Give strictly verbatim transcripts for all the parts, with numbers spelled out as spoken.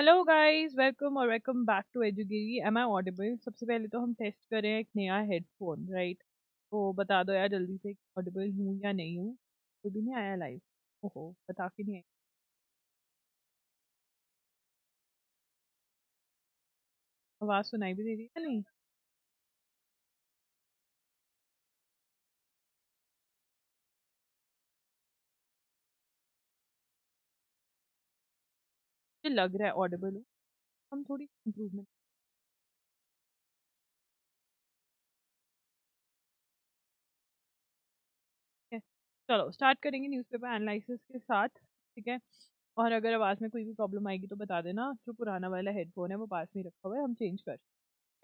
Hello guys, welcome और welcome back to एजुगिरी। Am I audible? सबसे पहले तो हम टेस्ट कर रहे हैं एक नया हेडफोन, राइट? तो बता दो यार जल्दी से, ऑडिबल हूँ या नहीं हूँ। तो भी नहीं आया लाइव? ओहो, बता के नहीं आया। आवाज़ सुनाई भी दे रही है नहीं? लग रहा है ऑडिबल, हम थोड़ी इम्प्रूवमेंट। चलो स्टार्ट करेंगे न्यूज़पेपर एनालिसिस के साथ, ठीक है? और अगर आवाज़ में कोई भी प्रॉब्लम आएगी तो बता देना। जो पुराना वाला हेडफोन है वो पास में रखा हुआ है, हम चेंज कर,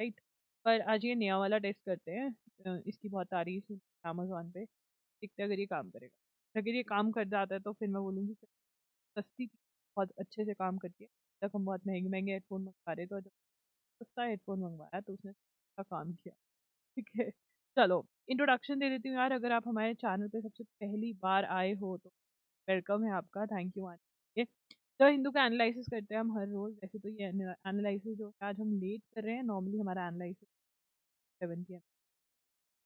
राइट? पर आज ये नया वाला टेस्ट करते हैं। इसकी बहुत तारीफ है अमेजोन पे, देखते हैं अगर ये काम करेगा। अगर ये काम कर जाता है तो फिर मैं बोलूँगी सस्ती, बहुत अच्छे से काम करती है। जब हम बहुत महंगे महंगे हेडफोन मंगवा रहे, तो जब सस्ता हेडफोन मंगवाया तो उसने सस्ता काम किया, ठीक है? चलो इंट्रोडक्शन दे देती हूँ यार। अगर आप हमारे चैनल पे सबसे पहली बार आए हो तो वेलकम है आपका, थैंक यू आने। द हिंदू का एनालिसिस करते हैं हम हर रोज़। वैसे तो ये एनालिसिस जो आज हम लेट कर रहे हैं, नॉर्मली हमारा एनालिसिस सेवन पी एम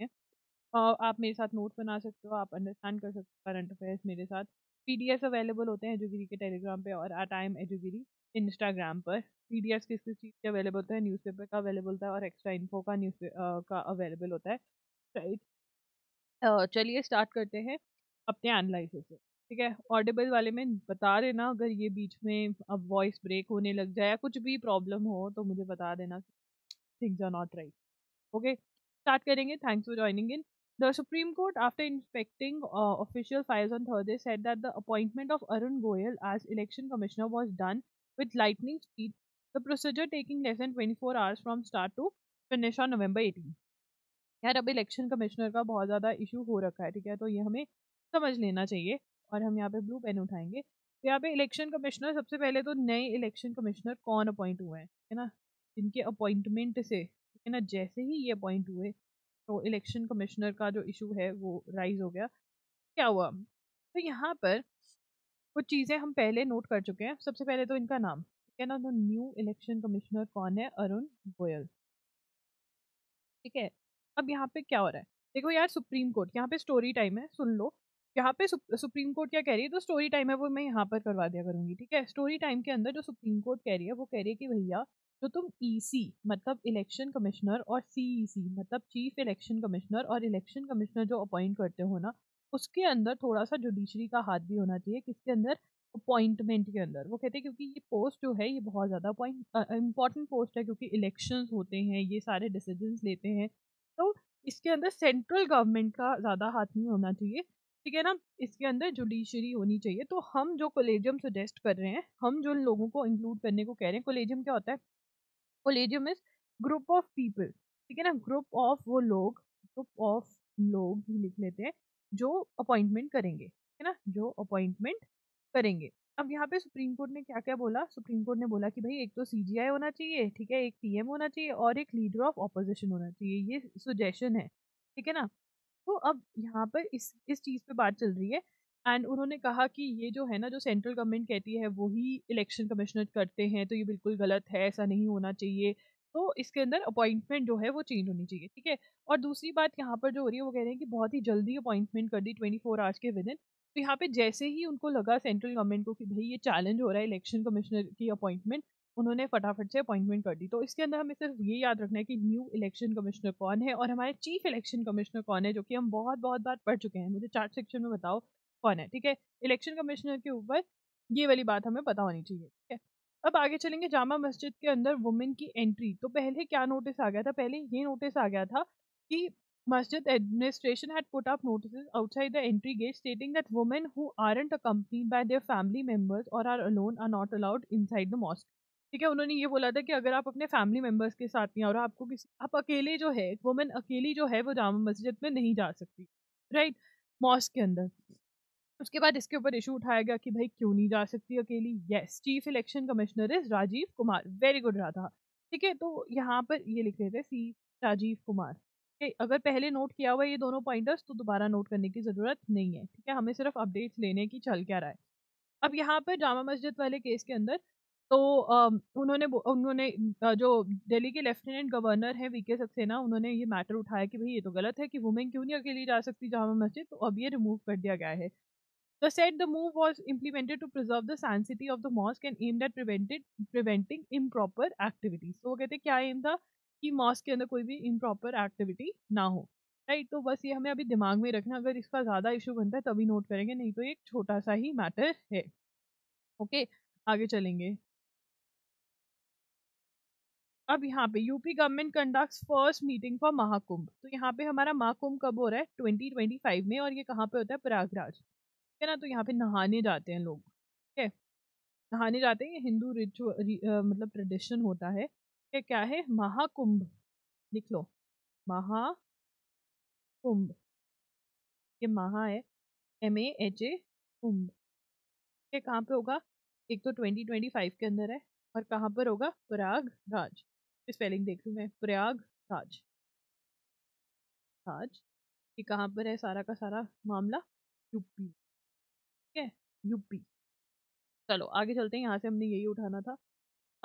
है। आप मेरे साथ नोट बना सकते हो, आप अंडरस्टैंड कर सकते हो करंट अफेयर्स मेरे साथ। पीडीएफ अवेलेबल होते हैं एजुगिरी के टेलीग्राम पे और एट आई एम एजुगिरी इंस्टाग्राम पर। पीडीएफ किस किस चीज़ के अवेलेबल होता है? न्यूज़पेपर का अवेलेबल होता है और एक्स्ट्रा इन्फो का न्यूज़ का अवेलेबल होता है, राइट? चलिए स्टार्ट करते हैं अपने एनालिसिस से, ठीक है? ऑडिबल वाले में बता देना अगर ये बीच में अब वॉइस ब्रेक होने लग जाए या कुछ भी प्रॉब्लम हो तो मुझे बता देना, things are not right. Okay, start करेंगे। Thanks for joining in. The Supreme Court, after inspecting uh, official files on Thursday, said that the appointment of Arun Goyal as election commissioner was done with lightning speed, the procedure taking less than twenty-four hours from start to finish on November eighteenth. यार अब election commissioner का बहुत ज़्यादा issue हो रखा है, ठीक है? तो ये हमें समझ लेना चाहिए और हम यहाँ पे ब्लू पेन उठाएंगे। तो यहाँ पे इलेक्शन कमिश्नर, सबसे पहले तो नए इलेक्शन कमिश्नर कौन अपॉइंट हुए हैं, है ना? इनके अपॉइंटमेंट से, है ना, जैसे ही ये अपॉइंट हुए तो इलेक्शन कमिश्नर का जो इशू है वो राइज हो गया। क्या हुआ? तो यहाँ पर कुछ चीज़ें हम पहले नोट कर चुके हैं। सबसे पहले तो इनका नाम, ठीक है ना? तो न्यू इलेक्शन कमिश्नर कौन है? अरुण गोयल, ठीक है? अब यहाँ पे क्या हो रहा है देखो यार, सुप्रीम कोर्ट, यहाँ पे स्टोरी टाइम है, सुन लो। यहाँ पे सुप, सुप्रीम कोर्ट क्या कह रही है, तो स्टोरी टाइम है वो मैं यहाँ पर करवा दिया करूँगी, ठीक है? स्टोरी टाइम के अंदर जो सुप्रीम कोर्ट कह रही है वो कह रही है कि भैया तो तुम ईसी मतलब इलेक्शन कमिश्नर और सीईसी मतलब चीफ इलेक्शन कमिश्नर और इलेक्शन कमिश्नर जो अपॉइंट करते हो ना, उसके अंदर थोड़ा सा जुडिशरी का हाथ भी होना चाहिए। किसके अंदर? अपॉइंटमेंट के अंदर। वो कहते हैं क्योंकि ये पोस्ट जो है ये बहुत ज़्यादा अपॉइंट इम्पॉर्टेंट पोस्ट है, क्योंकि इलेक्शंस होते हैं, ये सारे डिसीजंस लेते हैं, तो इसके अंदर सेंट्रल गवर्नमेंट का ज़्यादा हाथ नहीं होना चाहिए, ठीक है ना? इसके अंदर जुडिशरी होनी चाहिए। तो हम जो कोलेजियम सजेस्ट कर रहे हैं, हम जो लोगों को इंक्लूड करने को कह रहे हैं, कोलेजियम क्या होता है? Collegium is group of people, ठीक है ना? ग्रुप ऑफ वो लोग, ग्रुप ऑफ लोग भी लिख लेते हैं जो अपॉइंटमेंट करेंगे, है ना, जो अपॉइंटमेंट करेंगे। अब यहाँ पे सुप्रीम कोर्ट ने क्या क्या बोला? सुप्रीम कोर्ट ने बोला कि भाई एक तो सीजीआई होना चाहिए, ठीक है, एक पीएम होना चाहिए और एक लीडर ऑफ ऑपोजिशन होना चाहिए। ये सुजेशन है, ठीक है ना? तो अब यहाँ पर इस इस चीज़ पर बात चल रही है। एंड उन्होंने कहा कि ये जो है ना, जो सेंट्रल गवर्नमेंट कहती है वही इलेक्शन कमिश्नर करते हैं, तो ये बिल्कुल गलत है, ऐसा नहीं होना चाहिए। तो इसके अंदर अपॉइंटमेंट जो है वो चेंज होनी चाहिए, ठीक है? और दूसरी बात यहाँ पर जो हो रही है वो कह रहे हैं कि बहुत ही जल्दी अपॉइंटमेंट कर दी, ट्वेंटी फोर आवर्स के विदिन। तो यहाँ पे जैसे ही उनको लगा सेंट्रल गवर्नमेंट को कि भाई ये चैलेंज हो रहा है इलेक्शन कमिश्नर की अपॉइंटमेंट, उन्होंने फटाफट से अपॉइंटमेंट कर दी। तो इसके अंदर हमें सिर्फ ये याद रखना है कि न्यू इलेक्शन कमिश्नर कौन है और हमारे चीफ इलेक्शन कमिश्नर कौन है, जो कि हम बहुत बहुत बार पढ़ चुके हैं। मुझे चार्ट सेक्शन में बताओ कौन है, ठीक है? इलेक्शन कमिश्नर के ऊपर ये वाली बात हमें पता होनी चाहिए, ठीक है? अब आगे चलेंगे। जामा मस्जिद के अंदर वुमेन की एंट्री, तो पहले क्या नोटिस आ गया था? पहले ये नोटिस आ गया था कि मस्जिद administration had put up notices outside the entry gate stating that women who aren't accompanied by their family members और are alone are not allowed inside the mosque, ठीक है? उन्होंने ये बोला था कि अगर आप अपने फैमिली मेंबर्स के साथ नहीं और आपको किसी आप अकेले जो है, वुमेन अकेली जो है वो जामा मस्जिद में नहीं जा सकती, राइट, मॉस्क के अंदर। उसके बाद इसके ऊपर इशू उठाया गया कि भाई क्यों नहीं जा सकती अकेली। Yes, chief election commissioner is Rajiv Kumar, very good रहा था, ठीक है? तो यहाँ पर ये लिख रहे थे सी राजीव कुमार, ठीक है? अगर पहले नोट किया हुआ ये दोनों पॉइंटर्स तो दोबारा नोट करने की ज़रूरत नहीं है, ठीक है? हमें सिर्फ अपडेट्स लेने की चल क्या रहा है। अब यहाँ पर जामा मस्जिद वाले केस के अंदर तो उन्होंने उन्होंने जो दिल्ली के लेफ्टिनेंट गवर्नर हैं वी के सक्सेना, उन्होंने ये मैटर उठाया कि भाई ये तो गलत है कि वुमेन क्यों नहीं अकेली जा सकती जामा मस्जिद, तो अब ये रिमूव कर दिया गया है. The said the move was implemented to preserve the sanctity of the mosque and aimed at prevented preventing improper activities. So वो कहते हैं क्या aim था कि mosque के अंदर कोई भी improper activity ना हो, right? तो बस ये हमें अभी दिमाग में रखना, अगर इसका ज़्यादा issue बनता है तभी नोट करेंगे, नहीं तो ये एक छोटा सा ही matter है. ओके okay, आगे चलेंगे. अब यहाँ पे UP government conducts first meeting for Mahakumbh. तो यहाँ पे हमारा महाकुंभ कब हो रहा है, ट्वेंटी ट्वेंटी फाइव में, और ये कहाँ पे होता है, प्रयागराज, है ना. तो यहाँ पे नहाने जाते हैं लोग, ठीक है, नहाने जाते हैं, ये हिंदू रिचुअल मतलब ट्रेडिशन होता है. क्या क्या है, महाकुंभ, लिख लो महाकुंभ, ये महा है एम ए एच ए कुंभ, ये कहाँ पे होगा, एक तो ट्वेंटी ट्वेंटी फाइव के अंदर है, और कहाँ पर होगा, प्रयागराज. स्पेलिंग देख लूँ मैं, प्रयागराज राज, ये कहाँ पर है सारा का सारा मामला, यूपी, यूपी. चलो आगे चलते हैं, यहाँ से हमने यही उठाना था.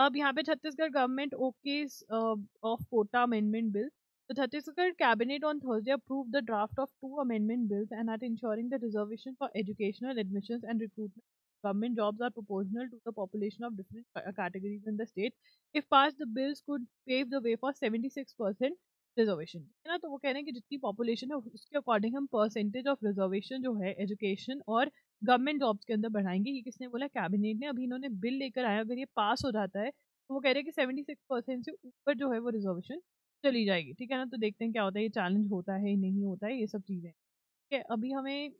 अब यहाँ पे Chhattisgarh government okays of quota amendment bill. तो Chhattisgarh cabinet on Thursday approve the draft of two amendment bills and are ensuring the reservation for educational admissions and recruitment government jobs are proportional to the population of different categories in the state. If pass the bills could pave the way for seventy six percent reservation, है ना. तो वो कह रहे हैं कि जितनी population है उसके अकॉर्डिंग हम परसेंटेज ऑफ रिजर्वेशन जो है एजुकेशन और गवर्नमेंट जॉब्स के अंदर बढ़ाएंगे. ये किसने बोला, कैबिनेट ने. अभी इन्होंने बिल लेकर आया, अगर ये पास हो जाता है तो वो कह रहे हैं कि सेवेंटी सिक्स परसेंट से ऊपर जो है वो रिजर्वेशन चली जाएगी, ठीक है ना. तो देखते हैं क्या होता है, ये चैलेंज होता है नहीं होता है, ये सब चीज़ें, ठीक है. अभी हमें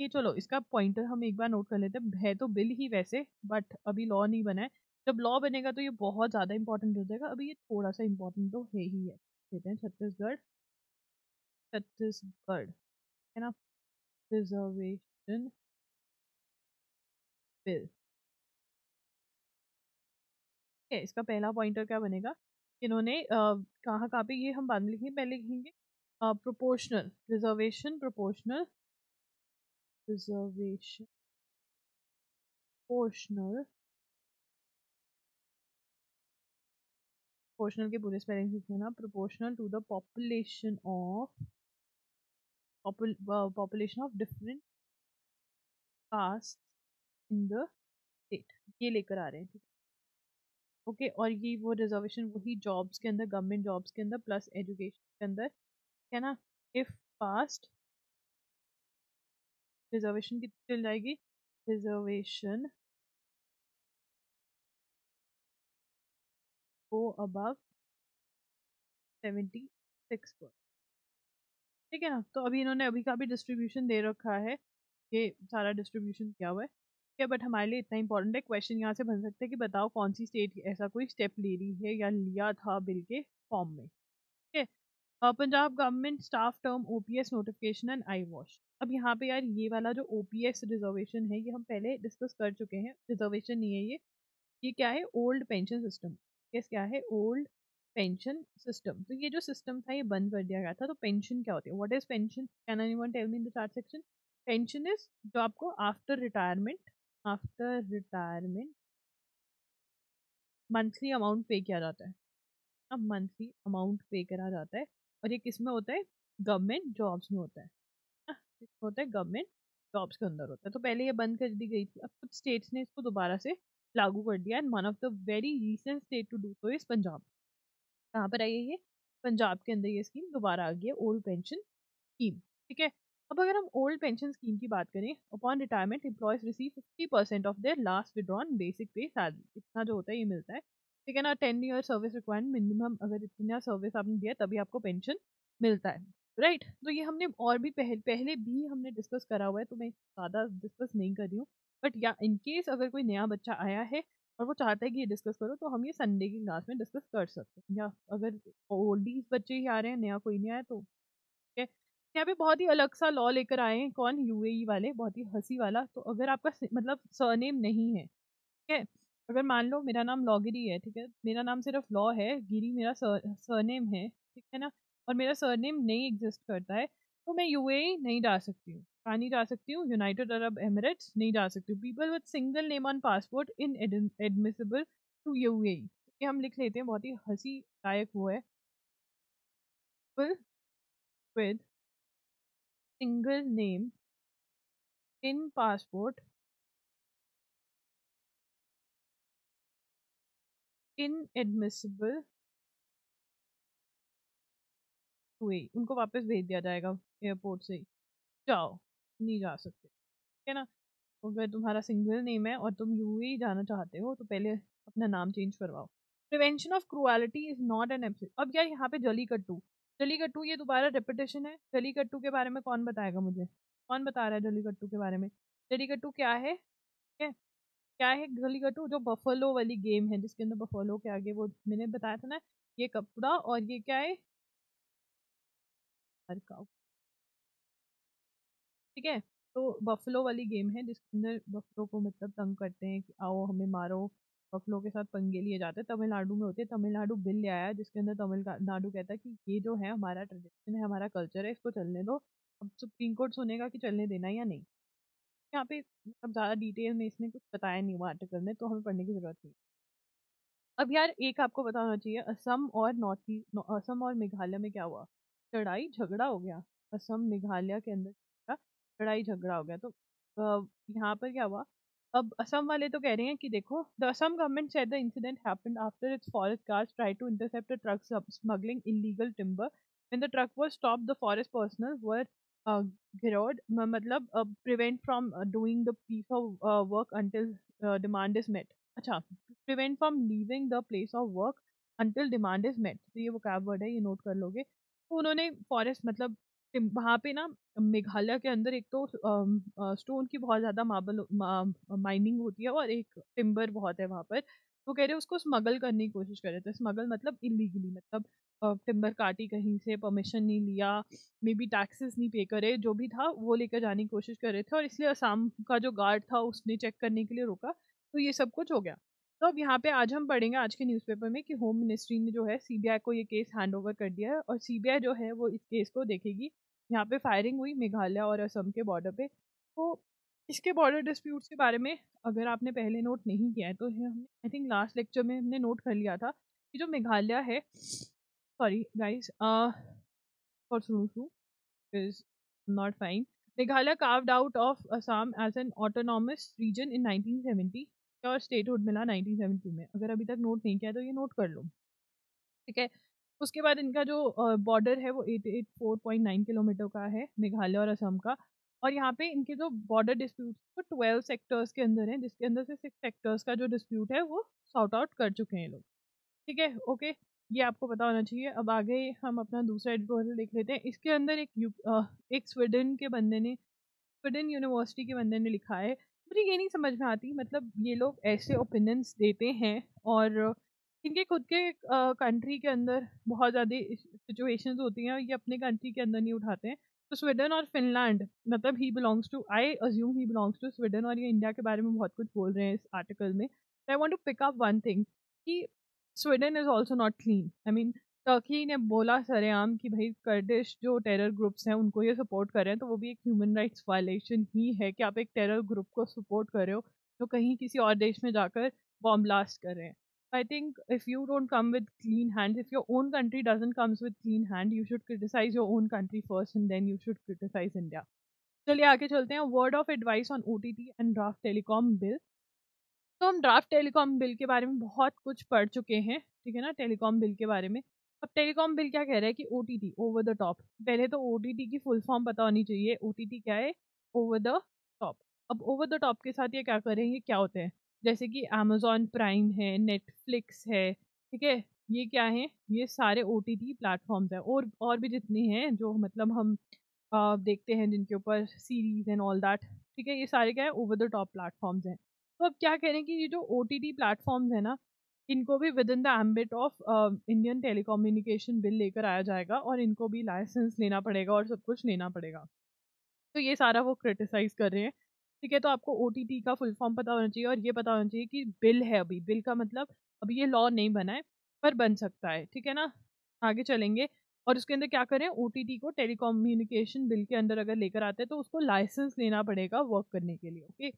ये, चलो इसका पॉइंटर हम एक बार नोट कर लेते हैं. है तो बिल ही वैसे, बट अभी लॉ नहीं बना है. जब लॉ बनेगा तो ये बहुत ज़्यादा इंपॉर्टेंट हो जाएगा. अभी ये थोड़ा सा इंपॉर्टेंट तो है ही है. देते हैं छत्तीसगढ़, छत्तीसगढ़ है ना, रिजर्वेशन बिल, ठीक है. इसका पहला पॉइंटर क्या बनेगा, इन्होंने कहाँ कहाँ पे, ये हम बाद में लिखेंगे, पहले लिखेंगे proportional reservation, proportional reservation, proportional, proportional के पूरे स्पेलिंग लिखना ना, proportional to the population of population of different caste in the state, ये लेकर आ रहे हैं, ठीक है, ओके. और ये वो रिजर्वेशन वही जॉब्स के अंदर, गवर्नमेंट जॉब्स के अंदर प्लस एजुकेशन के अंदर, ठीक है ना. इफ पास्ट रिजर्वेशन कितनी चल जाएगी, रिजर्वेशन को अबव सेवेंटी सिक्स पर, ठीक है ना. तो अभी इन्होंने अभी का भी डिस्ट्रीब्यूशन दे रखा है, ये सारा डिस्ट्रीब्यूशन किया हुआ है, बट हमारे लिए इतना इंपॉर्टेंट है. क्वेश्चन यहाँ से बन सकते हैं कि बताओ कौन सी स्टेट ऐसा कोई स्टेप ले रही है या लिया था बिल के फॉर्म में, ठीक है. Punjab government staff term OPS notification and I wash. अब यहाँ पे यार ये वाला जो ओपीएस रिजर्वेशन है ये हम पहले डिस्कस कर चुके हैं. रिजर्वेशन नहीं है ये, ये क्या है, ओल्ड पेंशन सिस्टम. यस, क्या है, ओल्ड पेंशन सिस्टम. तो ये जो सिस्टम था ये बंद कर दिया गया था. तो पेंशन क्या होती है, what is pension, can anyone tell me in the chart section. Pension is जो आपको after retirement after retirement monthly amount pay किया जाता है. अब मंथली अमाउंट पे करा जाता है, और ये किस में होता है, गवर्नमेंट जॉब्स में होता है, होता है गवर्नमेंट जॉब्स के अंदर होता है. तो पहले ये बंद कर दी गई थी, अब कुछ स्टेट्स ने इसको दोबारा से लागू कर दिया, and one of the very recent state to do so is Punjab. कहाँ पर आई है ये, पंजाब के अंदर ये स्कीम दोबारा आ गई है, ओल्ड पेंशन स्कीम, ठीक है. अब अगर हम ओल्ड पेंशन स्कीम की बात करें, upon retirement employees receive fifty percent of their last withdrawn basic pay salary, इतना जो होता है ये मिलता है, ठीक है ना. Ten year service required minimum, अगर इतना सर्विस आपने दिया तभी आपको पेंशन मिलता है, राइट. तो ये हमने और भी पहले पहले भी हमने डिस्कस करा हुआ है, तो मैं ज़्यादा डिस्कस नहीं कर रही हूँ. बट या इनकेस अगर कोई नया बच्चा आया है और वो चाहता है कि ये डिस्कस करो, तो हम ये संडे की क्लास में डिस्कस कर सकते हैं, या अगर ओल्ड एज बच्चे ही आ रहे हैं, नया कोई नहीं आया, तो यहाँ पे बहुत ही अलग सा लॉ लेकर आए हैं. कौन, यूएई वाले, बहुत ही हंसी वाला. तो अगर आपका मतलब सरनेम नहीं है, ठीक है, अगर मान लो मेरा नाम लॉगिरी है, ठीक है, मेरा नाम सिर्फ लॉ है, गिरी मेरा सरनेम है, ठीक है ना, और मेरा सरनेम नहीं एग्जिस्ट करता है, तो मैं यूएई नहीं जा सकती हूँ, कहाँ नहीं जा सकती हूँ, यूनाइटेड अरब एमिरेट्स नहीं जा सकती हूँ. People with single name on passport inadmissible to UAE, ये हम लिख लेते हैं, बहुत ही हंसी दायक वो है, with single name in passport inadmissible UAE, उनको वापस भेज दिया जाएगा एयरपोर्ट से ही, जाओ नहीं जा सकते, ठीक है ना। अगर तुम्हारा सिंगल नेम है और तुम यूएई जाना चाहते हो तो पहले अपना नाम चेंज करवाओ। Prevention of cruelty is not an absence. अब यार यहाँ पे जलीकट्टू, जलीकट्टू ये दोबारा रिपीटेशन है। जलीकट्टू के बारे में कौन बताएगा मुझे, कौन बता रहा है जलीकट्टू के बारे में? जलीकट्टू क्या है, ठीक है, क्या है जलीकट्टू? जो बफेलो वाली गेम है जिसके अंदर बफेलो के आगे वो मैंने बताया था ना, ये कपड़ा और ये क्या है, ठीक है, तो बफेलो वाली गेम है जिसके अंदर बफेलो को मतलब तंग करते हैं कि आओ हमें मारो, बफेलो के साथ पंगे लिए जाते हैं। तमिलनाडु में होते हैं, तमिलनाडु बिल ले आया जिसके अंदर तमिलनाडु कहता है कि ये जो है हमारा ट्रेडिशन है, हमारा कल्चर है, इसको चलने दो। अब सुप्रीम कोर्ट सुनेगा कि चलने देना या नहीं। यहाँ पे मतलब ज़्यादा डिटेल में इसने कुछ बताया नहीं हुआ आर्टिकल में, तो हमें पढ़ने की ज़रूरत नहीं। अब यार एक आपको बताना चाहिए, असम और नॉर्थ ईस्ट, असम और मेघालय में क्या हुआ, लड़ाई झगड़ा हो गया। असम मेघालय के अंदर लड़ाई झगड़ा हो गया, तो यहाँ पर क्या हुआ, अब असम वाले तो कह रहे हैं कि देखो, the Assam government said the incident happened after its forest guards tried to intercept the trucks smuggling illegal timber, when the truck was stopped the forest personnel were gheraoed, मतलब prevent from doing the piece of work until demand is met. अच्छा, prevent from leaving the place of work until demand is met, तो ये vocab word है, ये note कर लोगे। तो उन्होंने फॉरेस्ट मतलब वहाँ पे ना मेघालय के अंदर एक तो स्टोन की बहुत ज़्यादा मार्बल माइनिंग होती है और एक टिम्बर बहुत है वहाँ पर, तो कह रहे उसको स्मगल करने की कोशिश कर रहे थे। स्मगल मतलब इलीगली, मतलब टिम्बर काटी कहीं से, परमिशन नहीं लिया, मे बी टैक्सेस नहीं पे करे, जो भी था वो लेकर जाने की कोशिश कर रहे थे, और इसलिए असम का जो गार्ड था उसने चेक करने के लिए रोका, तो ये सब कुछ हो गया। तो अब यहाँ पे आज हम पढ़ेंगे आज के न्यूज़पेपर में कि होम मिनिस्ट्री ने जो है सीबीआई को ये केस हैंड ओवर कर दिया है, और सीबीआई जो है वो इस केस को देखेगी। यहाँ पे फायरिंग हुई मेघालय और असम के बॉर्डर पे, तो इसके बॉर्डर डिस्प्यूट्स के बारे में अगर आपने पहले नोट नहीं किया है तो हमने आई थिंक लास्ट लेक्चर में हमने नोट कर लिया था कि जो मेघालय है, सॉरी गाइज फॉर सुनू is not fine, Meghalaya carved out of Assam as an autonomous region in nineteen seventy, और स्टेटहुड मिला नाइनटीन सेवेंटी टू में। अगर अभी तक नोट नहीं किया तो ये नोट कर लो, ठीक है। उसके बाद इनका जो बॉर्डर है वो eight eight four point nine kilometer का है मेघालय और असम का, और यहाँ पे इनके जो बॉर्डर डिस्प्यूट वो ट्वेल्व सेक्टर्स के अंदर हैं, जिसके अंदर से सिक्स सेक्टर्स का जो डिस्प्यूट है वो सॉर्ट आउट कर चुके हैं लोग, ठीक है, ओके, ये आपको पता होना चाहिए। अब आगे हम अपना दूसरा एडिटोरियल देख लेते हैं। इसके अंदर एक एक स्वीडन के बंदे ने, स्वीडन यूनिवर्सिटी के बंदे ने लिखा है, मुझे ये नहीं समझ में आती, मतलब ये लोग ऐसे ओपिनियंस देते हैं, और इनके खुद के कंट्री के अंदर बहुत ज़्यादा सिचुएशंस होती हैं और ये अपने कंट्री के अंदर नहीं उठाते हैं। तो स्वीडन और फिनलैंड, मतलब he belongs to, I assume he belongs to Sweden, और ये इंडिया के बारे में बहुत कुछ बोल रहे हैं इस आर्टिकल में। I want to pick up one thing कि Sweden is also not clean. I mean Turkey ने बोला सरेआम कि भाई कर्डिश जो टेरर ग्रुप्स हैं उनको ये सपोर्ट कर रहे हैं, तो वो भी एक ह्यूमन राइट्स वायलेशन ही है कि आप एक टेरर ग्रुप को सपोर्ट कर रहे हो जो कहीं किसी और देश में जाकर बॉम्ब ब्लास्ट कर रहे हैं। I think if you don't come with clean hands, if your own country doesn't comes with clean hand, you should criticise your own country first and then you should criticise India. चलिए आगे चलते हैं। Word of advice on O T T and draft telecom bill. तो हम draft telecom bill के बारे में बहुत कुछ पढ़ चुके हैं, ठीक है ना, टेलीकॉम बिल के बारे में। अब टेलीकॉम बिल क्या कह रहा है कि ओटीटी, ओवर द टॉप, पहले तो ओटीटी की फुल फॉर्म पता होनी चाहिए, ओटीटी क्या है, ओवर द टॉप। अब ओवर द टॉप के साथ ये क्या करेंगे, क्या होते हैं, जैसे कि अमेजॉन प्राइम है, नेटफ्लिक्स है, ठीक है, ये क्या है, ये सारे ओटीटी प्लेटफॉर्म्स हैं, और और भी जितने हैं जो मतलब हम आ, देखते हैं जिनके ऊपर सीरीज एंड ऑल दैट, ठीक है, ये सारे क्या है, ओवर द टॉप प्लेटफॉर्म्स हैं। तो अब क्या कह रहे हैं कि ये जो ओटीटी प्लेटफॉर्म्स है ना, इनको भी within the ambit of Indian telecommunication bill लेकर आया जाएगा, और इनको भी लाइसेंस लेना पड़ेगा और सब कुछ लेना पड़ेगा, तो ये सारा वो क्रिटिसाइज़ कर रहे हैं, ठीक है। तो आपको ओटीटी का फुल फॉर्म पता होना चाहिए, और ये पता होना चाहिए कि बिल है, अभी बिल का मतलब अभी ये लॉ नहीं बना है पर बन सकता है, ठीक है ना। आगे चलेंगे, और उसके अंदर क्या करें, ओटीटी को टेलीकम्युनिकेशन बिल के अंदर अगर लेकर आते हैं तो उसको लाइसेंस लेना पड़ेगा वर्क करने के लिए, ओके।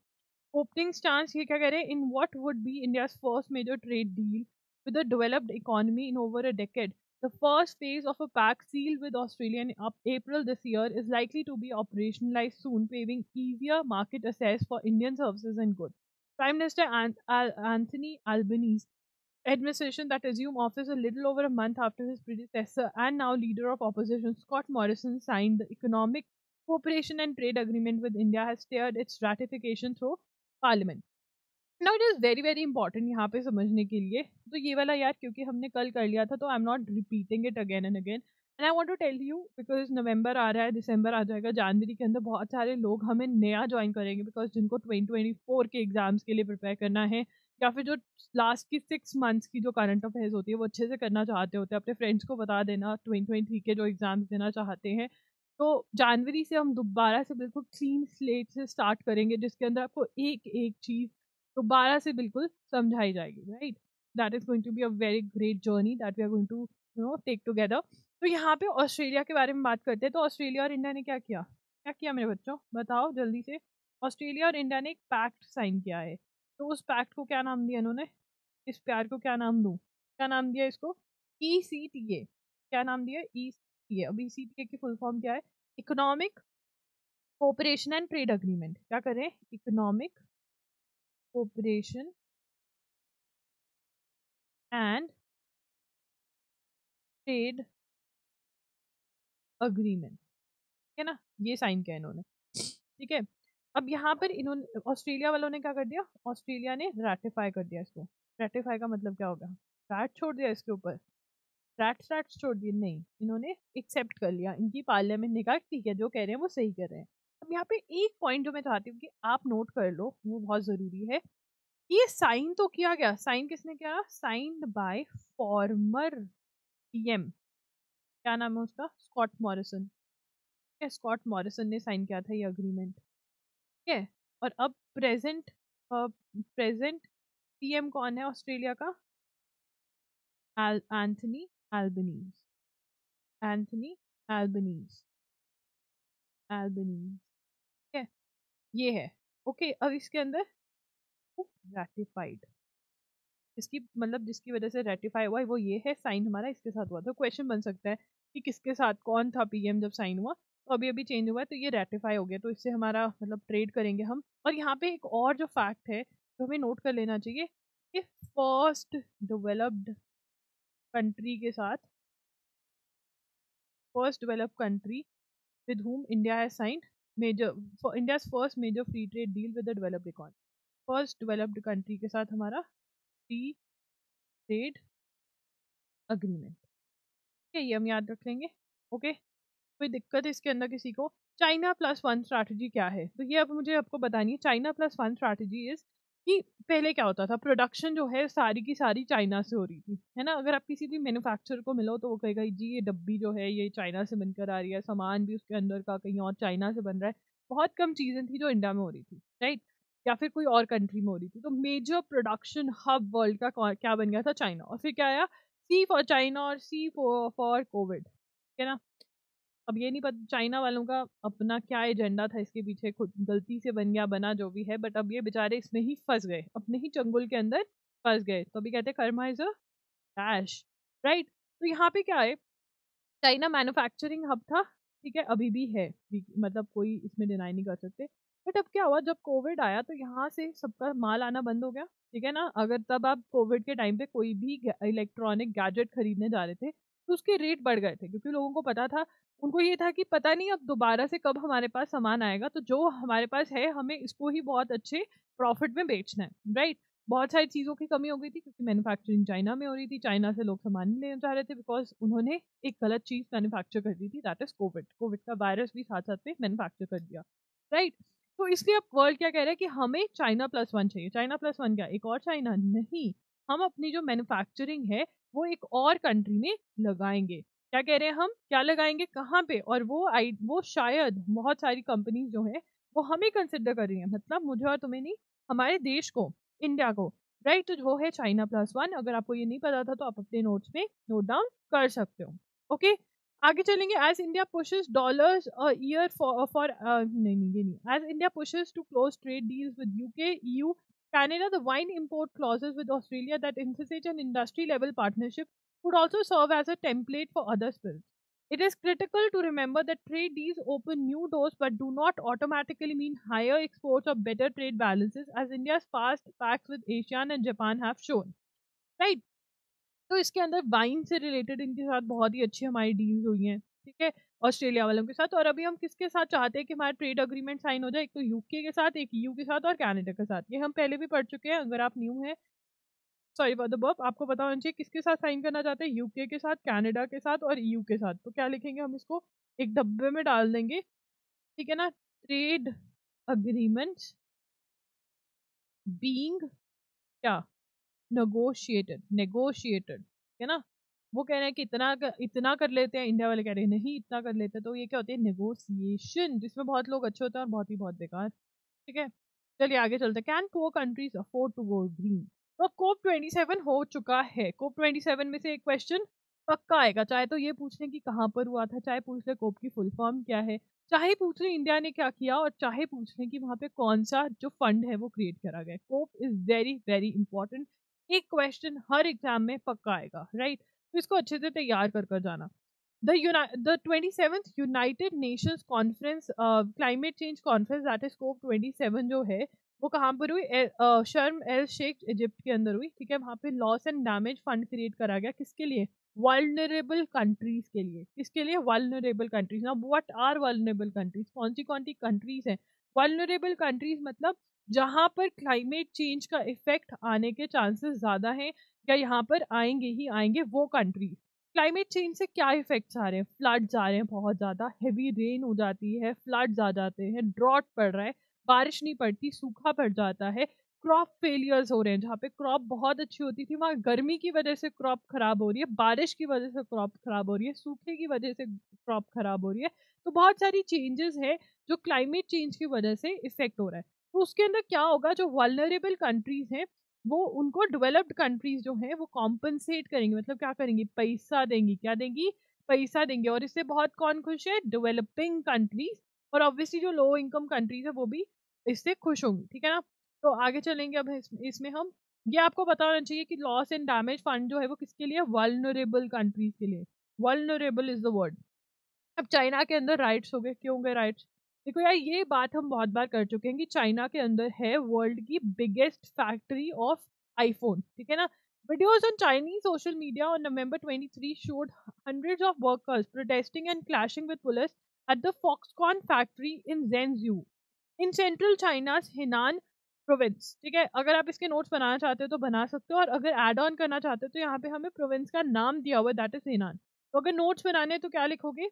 ओपनिंग स्टांस ये क्या कह रहे हैं, in what would be India's first major trade deal with the developed economy in over a decade, the first phase of a pact sealed with Australia in April this year is likely to be operationalized soon, paving easier market access for Indian services and goods. Prime Minister An- Al- Anthony Albanese, administration that assumed office a little over a month after his predecessor and now leader of opposition Scott Morrison signed the Economic Cooperation and Trade Agreement with India, has steered its ratification through Parliament. Now it is very very important यहाँ पे समझने के लिए, तो ये वाला यार क्योंकि हमने कल कर लिया था तो I am not repeating it again and again and I want to tell you because नवंबर आ रहा है, दिसंबर आ जाएगा, जनवरी के अंदर बहुत सारे लोग हमें नया ज्वाइन करेंगे बिकॉज जिनको ट्वेंटी ट्वेंटी फोर के एग्जाम्स के लिए प्रिपेयर करना है या फिर जो लास्ट की सिक्स मंथ्स की जो करंट अफेयर्स होती है वो अच्छे से करना चाहते होते हैं, अपने फ्रेंड्स को बता देना ट्वेंटी ट्वेंटी थ्री के जो एग्ज़ाम्स देना चाहते हैं। तो जनवरी से हम दोबारा से बिल्कुल क्लीन स्लेट से स्टार्ट करेंगे जिसके अंदर आपको एक एक चीज़ दोबारा से बिल्कुल समझाई जाएगी, right. That is going to be a very great journey that we are going to you know take together. तो यहाँ पे ऑस्ट्रेलिया के बारे में बात करते हैं, तो ऑस्ट्रेलिया और इंडिया ने क्या किया क्या किया मेरे बच्चों, बताओ जल्दी से। ऑस्ट्रेलिया और इंडिया ने एक पैक्ट साइन किया है, तो उस पैक्ट को क्या नाम दिया इन्होंने, इस प्यार को क्या नाम दूँ, क्या नाम दिया इसको, ई सी टी ए, क्या नाम दिया ई सी टी ए। अब ई सी टी ए की फुल फॉर्म क्या है, economic cooperation and trade agreement. क्या करें, economic cooperation and trade agreement, ठीक है ना, ये साइन किया इन्होंने, ठीक है। अब यहाँ पर इन्होंने ऑस्ट्रेलिया वालों ने क्या कर दिया, ऑस्ट्रेलिया ने रैटिफाई कर दिया इसको। रैटिफाई का मतलब क्या होगा, रैट छोड़ दिया इसके ऊपर, रैट रैट छोड़ दिए, नहीं, इन्होंने एक्सेप्ट कर लिया, इनकी पार्लियामेंट ने कहा ठीक है जो कह रहे हैं वो सही कर रहे हैं। अब यहाँ पे एक पॉइंट जो मैं चाहती हूँ कि आप नोट कर लो, वो बहुत ज़रूरी है, ये साइन तो किया गया, साइन किसने किया, साइंड बाय फॉर्मर पीएम, क्या नाम है उसका, स्कॉट मॉरिसन, स्कॉट मॉरिसन ने साइन किया था ये अग्रीमेंट, ठीक है। और अब प्रेजेंट प्रेजेंट पीएम कौन है ऑस्ट्रेलिया का, Anthony Albanese, Anthony Albanese Albanese ठीक है, ये है ओके। अब इसके अंदर रैटिफाइड, इसकी मतलब जिसकी वजह से रैटिफाई हुआ वो ये है, साइन हमारा इसके साथ हुआ था। क्वेश्चन बन सकता है कि किसके साथ, कौन था पीएम जब साइन हुआ, तो अभी अभी चेंज हुआ है, तो ये रैटिफाई हो गया, तो इससे हमारा मतलब ट्रेड करेंगे हम। और यहाँ पे एक और जो फैक्ट है जो हमें नोट कर लेना चाहिए कि फर्स्ट डेवलप्ड कंट्री के साथ, first developed country with whom India has signed major, India first major free trade deal with the developed economy, first developed country के साथ हमारा फ्री ट्रेड अग्रीमेंट, ठीक है, ये हम याद रख लेंगे ओके। कोई दिक्कत है इसके अंदर किसी को। चाइना प्लस वन स्ट्रैटेजी क्या है, तो ये अब मुझे आपको बतानी है। China plus one strategy is कि पहले क्या होता था, प्रोडक्शन जो है सारी की सारी चाइना से हो रही थी, है ना। अगर आप किसी भी मैन्युफैक्चरर को मिलो तो वो कहेगा जी ये डब्बी जो है ये चाइना से बनकर आ रही है, सामान भी उसके अंदर का कहीं और चाइना से बन रहा है, बहुत कम चीज़ें थी जो इंडिया में हो रही थी, राइट, या फिर कोई और कंट्री में हो रही थी। तो मेजर प्रोडक्शन हब वर्ल्ड का क्या बन गया था, चाइना। और फिर क्या आया, सी फॉर चाइना और सी फॉर फॉर कोविड, ठीक है ना। अब ये नहीं पता चाइना वालों का अपना क्या एजेंडा था इसके पीछे, खुद गलती से बन गया बना जो भी है, बट अब ये बेचारे इसमें ही फंस गए, अपने ही चंगुल के अंदर फंस गए। तो अभी कहते हैं karma is a dash, right. तो यहाँ पे क्या है, चाइना मैन्युफैक्चरिंग हब था, ठीक है, अभी भी है, मतलब कोई इसमें डिनाई नहीं कर सकते। बट अब क्या हुआ, जब कोविड आया तो यहाँ से सबका माल आना बंद हो गया, ठीक है ना। अगर तब आप कोविड के टाइम पे कोई भी इलेक्ट्रॉनिक गैजेट खरीदने जा रहे थे तो उसके रेट बढ़ गए थे, क्योंकि लोगों को पता था, उनको ये था कि पता नहीं अब दोबारा से कब हमारे पास सामान आएगा, तो जो हमारे पास है हमें इसको ही बहुत अच्छे प्रॉफिट में बेचना है, राइट। बहुत सारी चीज़ों की कमी हो गई थी क्योंकि मैन्युफैक्चरिंग चाइना में हो रही थी, चाइना से लोग सामान नहीं लेना चाह रहे थे बिकॉज उन्होंने एक गलत चीज़ मैन्युफैक्चर कर दी थी, दैट इज़ कोविड। कोविड का वायरस भी साथ साथ में मैन्युफैक्चर कर दिया, राइट। तो इसलिए अब वर्ल्ड क्या कह रहा है कि हमें चाइना प्लस वन चाहिए। चाइना प्लस वन क्या, एक और चाइना, नहीं, हम अपनी जो मैन्युफैक्चरिंग है वो एक और कंट्री में लगाएंगे। क्या कह रहे हैं हम, क्या लगाएंगे, कहाँ पे, और वो आई वो शायद बहुत सारी कंपनीज जो है वो हमें कंसिडर कर रही हैं, मतलब मुझे और तुम्हें नहीं, हमारे देश को, इंडिया को, राइट। तो वो है चाइना प्लस वन। अगर आपको ये नहीं पता था तो आप अपने नोट्स में नोट डाउन कर सकते हो ओके। आगे चलेंगे. As India pushes dollars a year for for नहीं नहीं ये नहीं as India pushes to close trade deals with UK EU Canada the wine import clauses with Australia that insist an industry level partnership would also serve as a template for other spills. It is critical to remember that trade deals open new doors but do not automatically mean higher exports or better trade balances as India's past pacts with ASEAN and Japan have shown. Right? तो इसके अंदर wine से related इनके साथ बहुत ही अच्छी हमारी deals हुई हैं, ठीक है, ऑस्ट्रेलिया वालों के साथ. और अभी हम किसके साथ चाहते हैं कि हमारा ट्रेड अग्रीमेंट साइन हो जाए? एक तो यूके के साथ, एक यू के साथ और कनाडा के साथ. ये हम पहले भी पढ़ चुके हैं. अगर आप न्यू हैं, सॉरी फॉर द बर्प, आपको पता होना चाहिए किसके साथ साइन करना चाहते हैं, यूके के साथ, कनाडा के साथ और ईयू के साथ. तो क्या लिखेंगे हम इसको, एक डब्बे में डाल देंगे, ठीक है ना. ट्रेड अग्रीमेंट्स बीइंग क्या, नेगोशिएटेड, नेगोशिएटेड, ठीक है ना. वो कह रहे हैं कि इतना इतना कर लेते हैं, इंडिया वाले कह रहे हैं नहीं इतना कर लेते हैं. तो ये क्या होती है, नेगोशिएशन, जिसमें बहुत लोग अच्छे होते हैं और बहुत ही बहुत बेकार. ठीक है, चलिए आगे चलते. Can poor countries afford to go green? तो कोप सत्ताईस हो चुका है. कोप सत्ताईस में से एक क्वेश्चन पक्का आएगा, चाहे तो ये पूछ लें कि कहाँ पर हुआ था, चाहे पूछ लें कोप की फुल फॉर्म क्या है, चाहे पूछ लें इंडिया ने क्या किया, और चाहे पूछ लें कि वहाँ पे कौन सा जो फंड है वो क्रिएट करा गया. COP is very very important. एक क्वेश्चन हर एग्जाम में पक्का आएगा, राइट. तो इसको अच्छे से तैयार कर कर जाना. The twenty seventh United Nations conference, climate change conference that is COP सत्ताईस जो है, वो कहाँ पर हुई? ए, आ, शर्म एल शेख इजिप्ट के अंदर हुई. ठीक है, वहाँ पे loss and damage fund create करा गया. किसके लिए? वल्नरेबल कंट्रीज के लिए. किसके लिए? Vulnerable countries. Now what are vulnerable countries? कौन सी कौन सी कंट्रीज हैं वल्नरेबल कंट्रीज? मतलब जहाँ पर क्लाइमेट चेंज का इफेक्ट आने के चांसेस ज़्यादा हैं या यहाँ पर आएंगे ही आएंगे वो कंट्रीज. क्लाइमेट चेंज से क्या इफेक्ट्स आ रहे हैं? फ्लड्स आ रहे हैं, बहुत ज़्यादा हैवी रेन हो जाती है, फ्लड्स आ जाते हैं, ड्रॉट पड़ रहा है, बारिश नहीं पड़ती, सूखा पड़ जाता है, क्रॉप फेलियर्स हो रहे हैं. जहाँ पे क्रॉप बहुत अच्छी होती थी वहाँ गर्मी की वजह से क्रॉप खराब हो रही है, बारिश की वजह से क्रॉप खराब हो रही है, सूखे की वजह से क्रॉप खराब हो रही है. तो बहुत सारी चेंजेस है जो क्लाइमेट चेंज की वजह से इफेक्ट हो रहा है. तो उसके अंदर क्या होगा, जो वल्नरेबल कंट्रीज हैं वो, उनको डेवलप्ड कंट्रीज जो हैं वो कॉम्पनसेट करेंगे. मतलब क्या करेंगी, पैसा देंगी. क्या देंगी? पैसा देंगी. और इससे बहुत कौन खुश है? Developing countries. और ऑब्वियसली जो लो इनकम कंट्रीज है वो भी इससे खुश होंगी, ठीक है ना. तो आगे चलेंगे. अब इसमें हम, ये आपको पता होना चाहिए कि लॉस एंड डैमेज फंड जो है वो किसके लिए? वल्नरेबल कंट्रीज के लिए. Vulnerable is the word. अब चाइना के अंदर राइट्स हो गए. क्यों हो गए राइट्स? देखो यार, ये बात हम बहुत बार कर चुके हैं कि चाइना के अंदर है वर्ल्ड की बिगेस्ट फैक्ट्री ऑफ आईफोन, ठीक है ना. Videos on Chinese social media on November twenty-third showed hundreds of workers protesting and clashing with police at the Foxconn factory in Zhengzhou in central China's Henan province. ठीक है, अगर आप इसके notes बनाना चाहते हो तो बना सकते हो, और अगर ऐड ऑन करना चाहते हो तो यहाँ पे हमें प्रोविंस का नाम दिया हुआ दैट इज हेनान. तो अगर नोट्स बनाने तो क्या लिखोगे,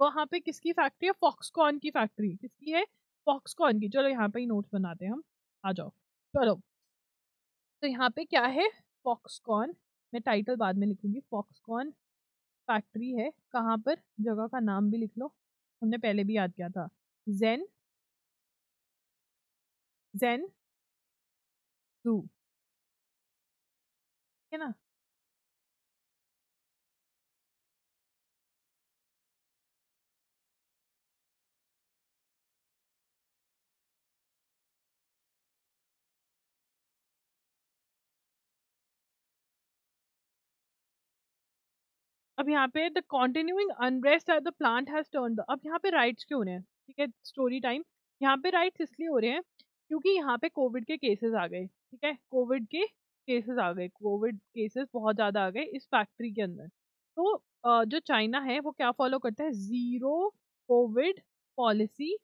वहाँ पे किसकी फैक्ट्री है? फॉक्सकॉन की फैक्ट्री. किसकी है? फॉक्सकॉन की. चलो यहाँ पे ही नोट्स बनाते हैं हम, आ जाओ. चलो, तो यहाँ पे क्या है? फॉक्सकॉन. मैं टाइटल बाद में लिखूंगी. फॉक्सकॉन फैक्ट्री है कहाँ पर, जगह का नाम भी लिख लो, हमने पहले भी याद किया था. जेन जेन जू, ठीक है ना. अब यहाँ पे the continuing unrest at the plant has turned. अब यहाँ पे राइट्स क्यों हो रहे हैं, ठीक है, स्टोरी टाइम. यहाँ पे राइट्स इसलिए हो रहे हैं क्योंकि यहाँ पे कोविड के केसेस आ गए, ठीक है. कोविड के केसेस आ गए, कोविड केसेस बहुत ज़्यादा आ गए इस फैक्ट्री के अंदर. तो जो चाइना है वो क्या फॉलो करता है? ज़ीरो कोविड पॉलिसी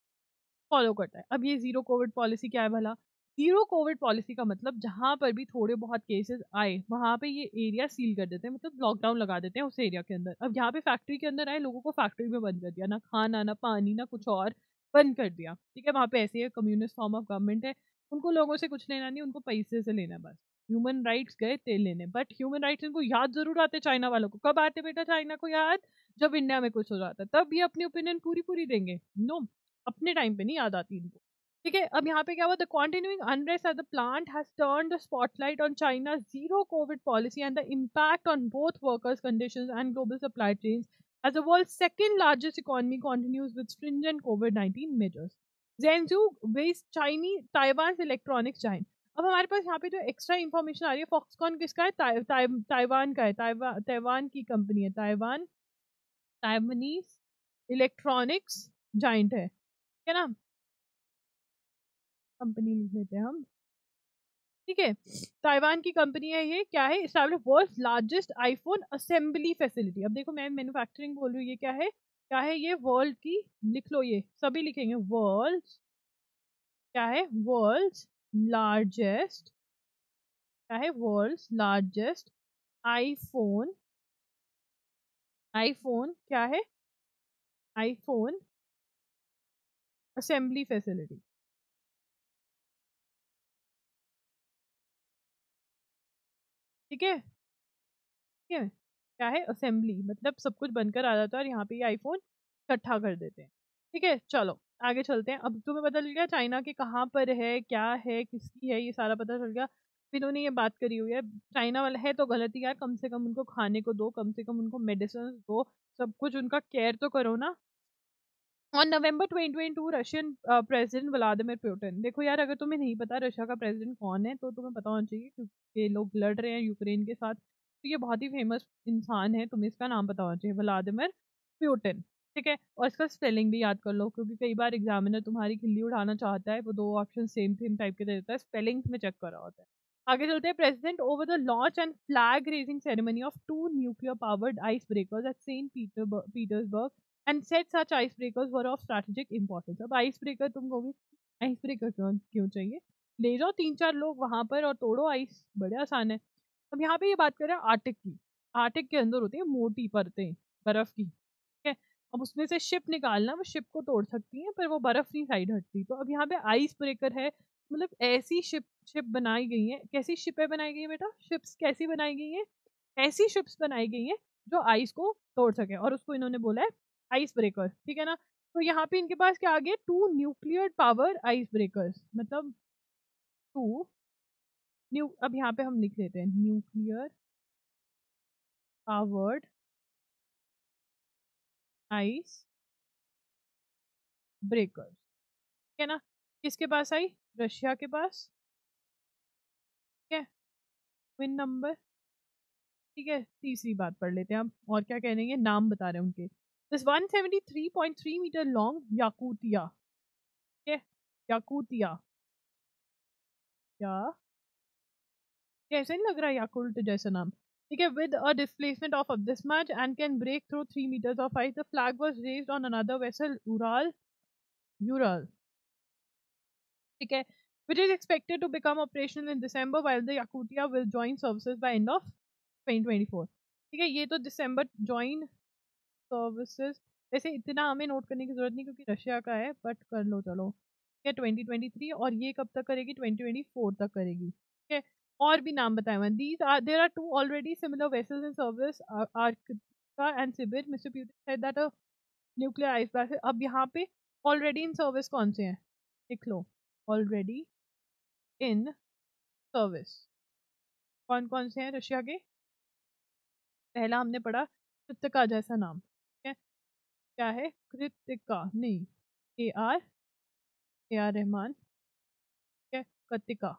फॉलो करता है. अब ये ज़ीरो कोविड पॉलिसी क्या है भला? जीरो कोविड पॉलिसी का मतलब जहाँ पर भी थोड़े बहुत केसेस आए वहाँ पे ये एरिया सील कर देते हैं, मतलब लॉकडाउन लगा देते हैं उस एरिया के अंदर. अब यहाँ पे फैक्ट्री के अंदर आए, लोगों को फैक्ट्री में बंद कर दिया, ना खाना ना पानी ना कुछ और, बंद कर दिया, ठीक है. वहाँ पे ऐसे ही कम्युनिस्ट फॉर्म ऑफ गवर्नमेंट है, उनको लोगों से कुछ लेना नहीं, उनको पैसे से लेना बस. ह्यूमन राइट्स गए थे लेने, बट ह्यूमन राइट्स इनको याद जरूर आते चाइना वालों को. कब आते बेटा चाइना को याद? जब इंडिया में कुछ हो जाता है, तब ये अपनी ओपिनियन पूरी पूरी देंगे. नो, अपने टाइम पे नहीं याद आती इनको, ठीक है. अब यहाँ पे क्या हुआ? The continuing unrest at the plant has turned the spotlight on China zero Covid policy and the impact on both workers conditions and global supply chains. as the world's second largest economy continues with stringent COVID nineteen measures. Zhengzhou based Chinese Taiwan's electronics giant. अब हमारे पास यहाँ पे जो extra information आ रही है, Foxconn किसका है? Taiwan ताइ, ताइ, का है ताइवान ताइवान की कंपनी है, ताइवान ताइवानीज इलेक्ट्रॉनिक्स जाइंट है, क्या नाम कंपनी लिख लेते हैं हम, ठीक है। ताइवान की कंपनी है ये, क्या है? Establish world's largest iPhone assembly facility. अब देखो मैं मैन्युफैक्चरिंग बोल रही हूँ, ये क्या है क्या है ये वर्ल्ड की, लिख लो ये सभी लिखेंगे, वर्ल्ड क्या है? वर्ल्ड लार्जेस्ट क्या है? वर्ल्ड लार्जेस्ट आईफोन आईफोन क्या है? IPhone assembly facility. ठीक है ठीक है, क्या है? असेंबली मतलब सब कुछ बनकर आ जाता है और यहाँ पे ये आईफोन इकट्ठा कर देते हैं। ठीक है, चलो आगे चलते हैं। अब तुम्हें पता चल गया चाइना के कहाँ पर है, क्या है, किसकी है, ये सारा पता चल गया। इन्होंने ये बात करी हुई है, चाइना वाला है तो गलती यार, कम से कम उनको खाने को दो, कम से कम उनको मेडिसिन दो, सब कुछ उनका केयर तो करो ना। On November twenty twenty two Russian president Vladimir Putin, देखो यार अगर तुम्हें नहीं पता रशिया का प्रेसिडेंट कौन है तो तुम्हें पता होना चाहिए, क्योंकि ये लोग लड़ रहे हैं यूक्रेन के साथ, तो ये बहुत ही फेमस इंसान है, तुम्हें इसका नाम पता होना चाहिए, व्लादिमिर पुतिन। ठीक है, और इसका स्पेलिंग भी याद कर लो, क्योंकि कई बार एग्जामिनर तुम्हारी खिल्ली उड़ाना चाहता है, वो दो ऑप्शन सेम सेम टाइप के दे देता है, स्पेलिंग में चेक कर रहा होता है। आगे चलते हैं। President over the launch and flag raising ceremony of two nuclear powered ice breakers at Saint Petersburg and said such icebreakers were of strategic importance। अब आइसब्रेकर तुम कहोगे आइसब्रेकर क्यों क्यों चाहिए, ले जाओ तीन चार लोग वहाँ पर और तोड़ो आइस, बड़े आसान है। अब यहाँ पे ये यह बात कर रहे हैं आर्टिक की, आर्टिक के अंदर होती है मोटी परतें बर्फ़ की, ठीक है। अब उसमें से शिप निकालना, वो शिप को तोड़ सकती है पर वो बर्फ़ नहीं साइड हटती, तो अब यहाँ पे आइस ब्रेकर है, मतलब ऐसी शिप शिप बनाई गई हैं, कैसी शिपें बनाई गई हैं बेटा, शिप्स कैसी बनाई गई हैं, ऐसी शिप्स बनाई गई हैं जो आइस को तोड़ सके, और उसको इन्होंने बोला है आइस ब्रेकर, ठीक है ना। तो यहाँ पे इनके पास क्या आ गया, two nuclear power ice breakers, मतलब टू न्यू, अब यहाँ पे हम लिख लेते हैं न्यूक्लियर पावर्ड आइस ब्रेकर्स, ठीक है ना। किसके पास आई? रशिया के पास, ठीक है। विन नंबर, ठीक है। तीसरी बात पढ़ लेते हैं हम, और क्या कह रहे हैं, नाम बता रहे हैं उनके। This one hundred seventy-three point three meter long Yakutia, okay, Yakutia, yeah, कैसे नहीं लग रहा याकुल्ट जैसा नाम, ठीक है। With a displacement of of this much and can break through three meters of ice, the flag was raised on another vessel, Ural, Ural, ठीक है, which is expected to become operational in December, while the Yakutia will join services by end of twenty twenty-four, ठीक है। ये तो दिसंबर join services, वैसे इतना हमें note करने की जरूरत नहीं क्योंकि रशिया का है, बट कर लो चलो, ठीक है। ट्वेंटी ट्वेंटी थ्री, और ये कब तक करेगी? ट्वेंटी ट्वेंटी फोर तक करेगी, ठीक है। और भी नाम बताए हुए, these are there are two already similar vessels in service, Arktika and Sibir. Mister Putin said that a nuclear ice breaker, अब यहाँ पे ऑलरेडी इन सर्विस कौन से हैं, लिख लो, ऑलरेडी इन सर्विस कौन कौन से हैं रशिया के। पहला हमने पढ़ा कृतिका जैसा नाम, क्या है? कृतिका नहीं, A R A R Rahman, ठीक है। कृतिका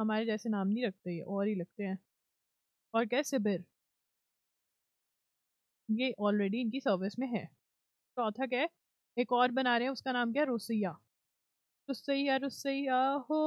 हमारे जैसे नाम नहीं रखते, ये और ही लगते हैं। और क्या? सिबिर, ये ऑलरेडी इनकी सर्विस में है। चौथा क्या है? एक और बना रहे हैं, उसका नाम क्या है? रुसिया, रुसैया रुसैया हो,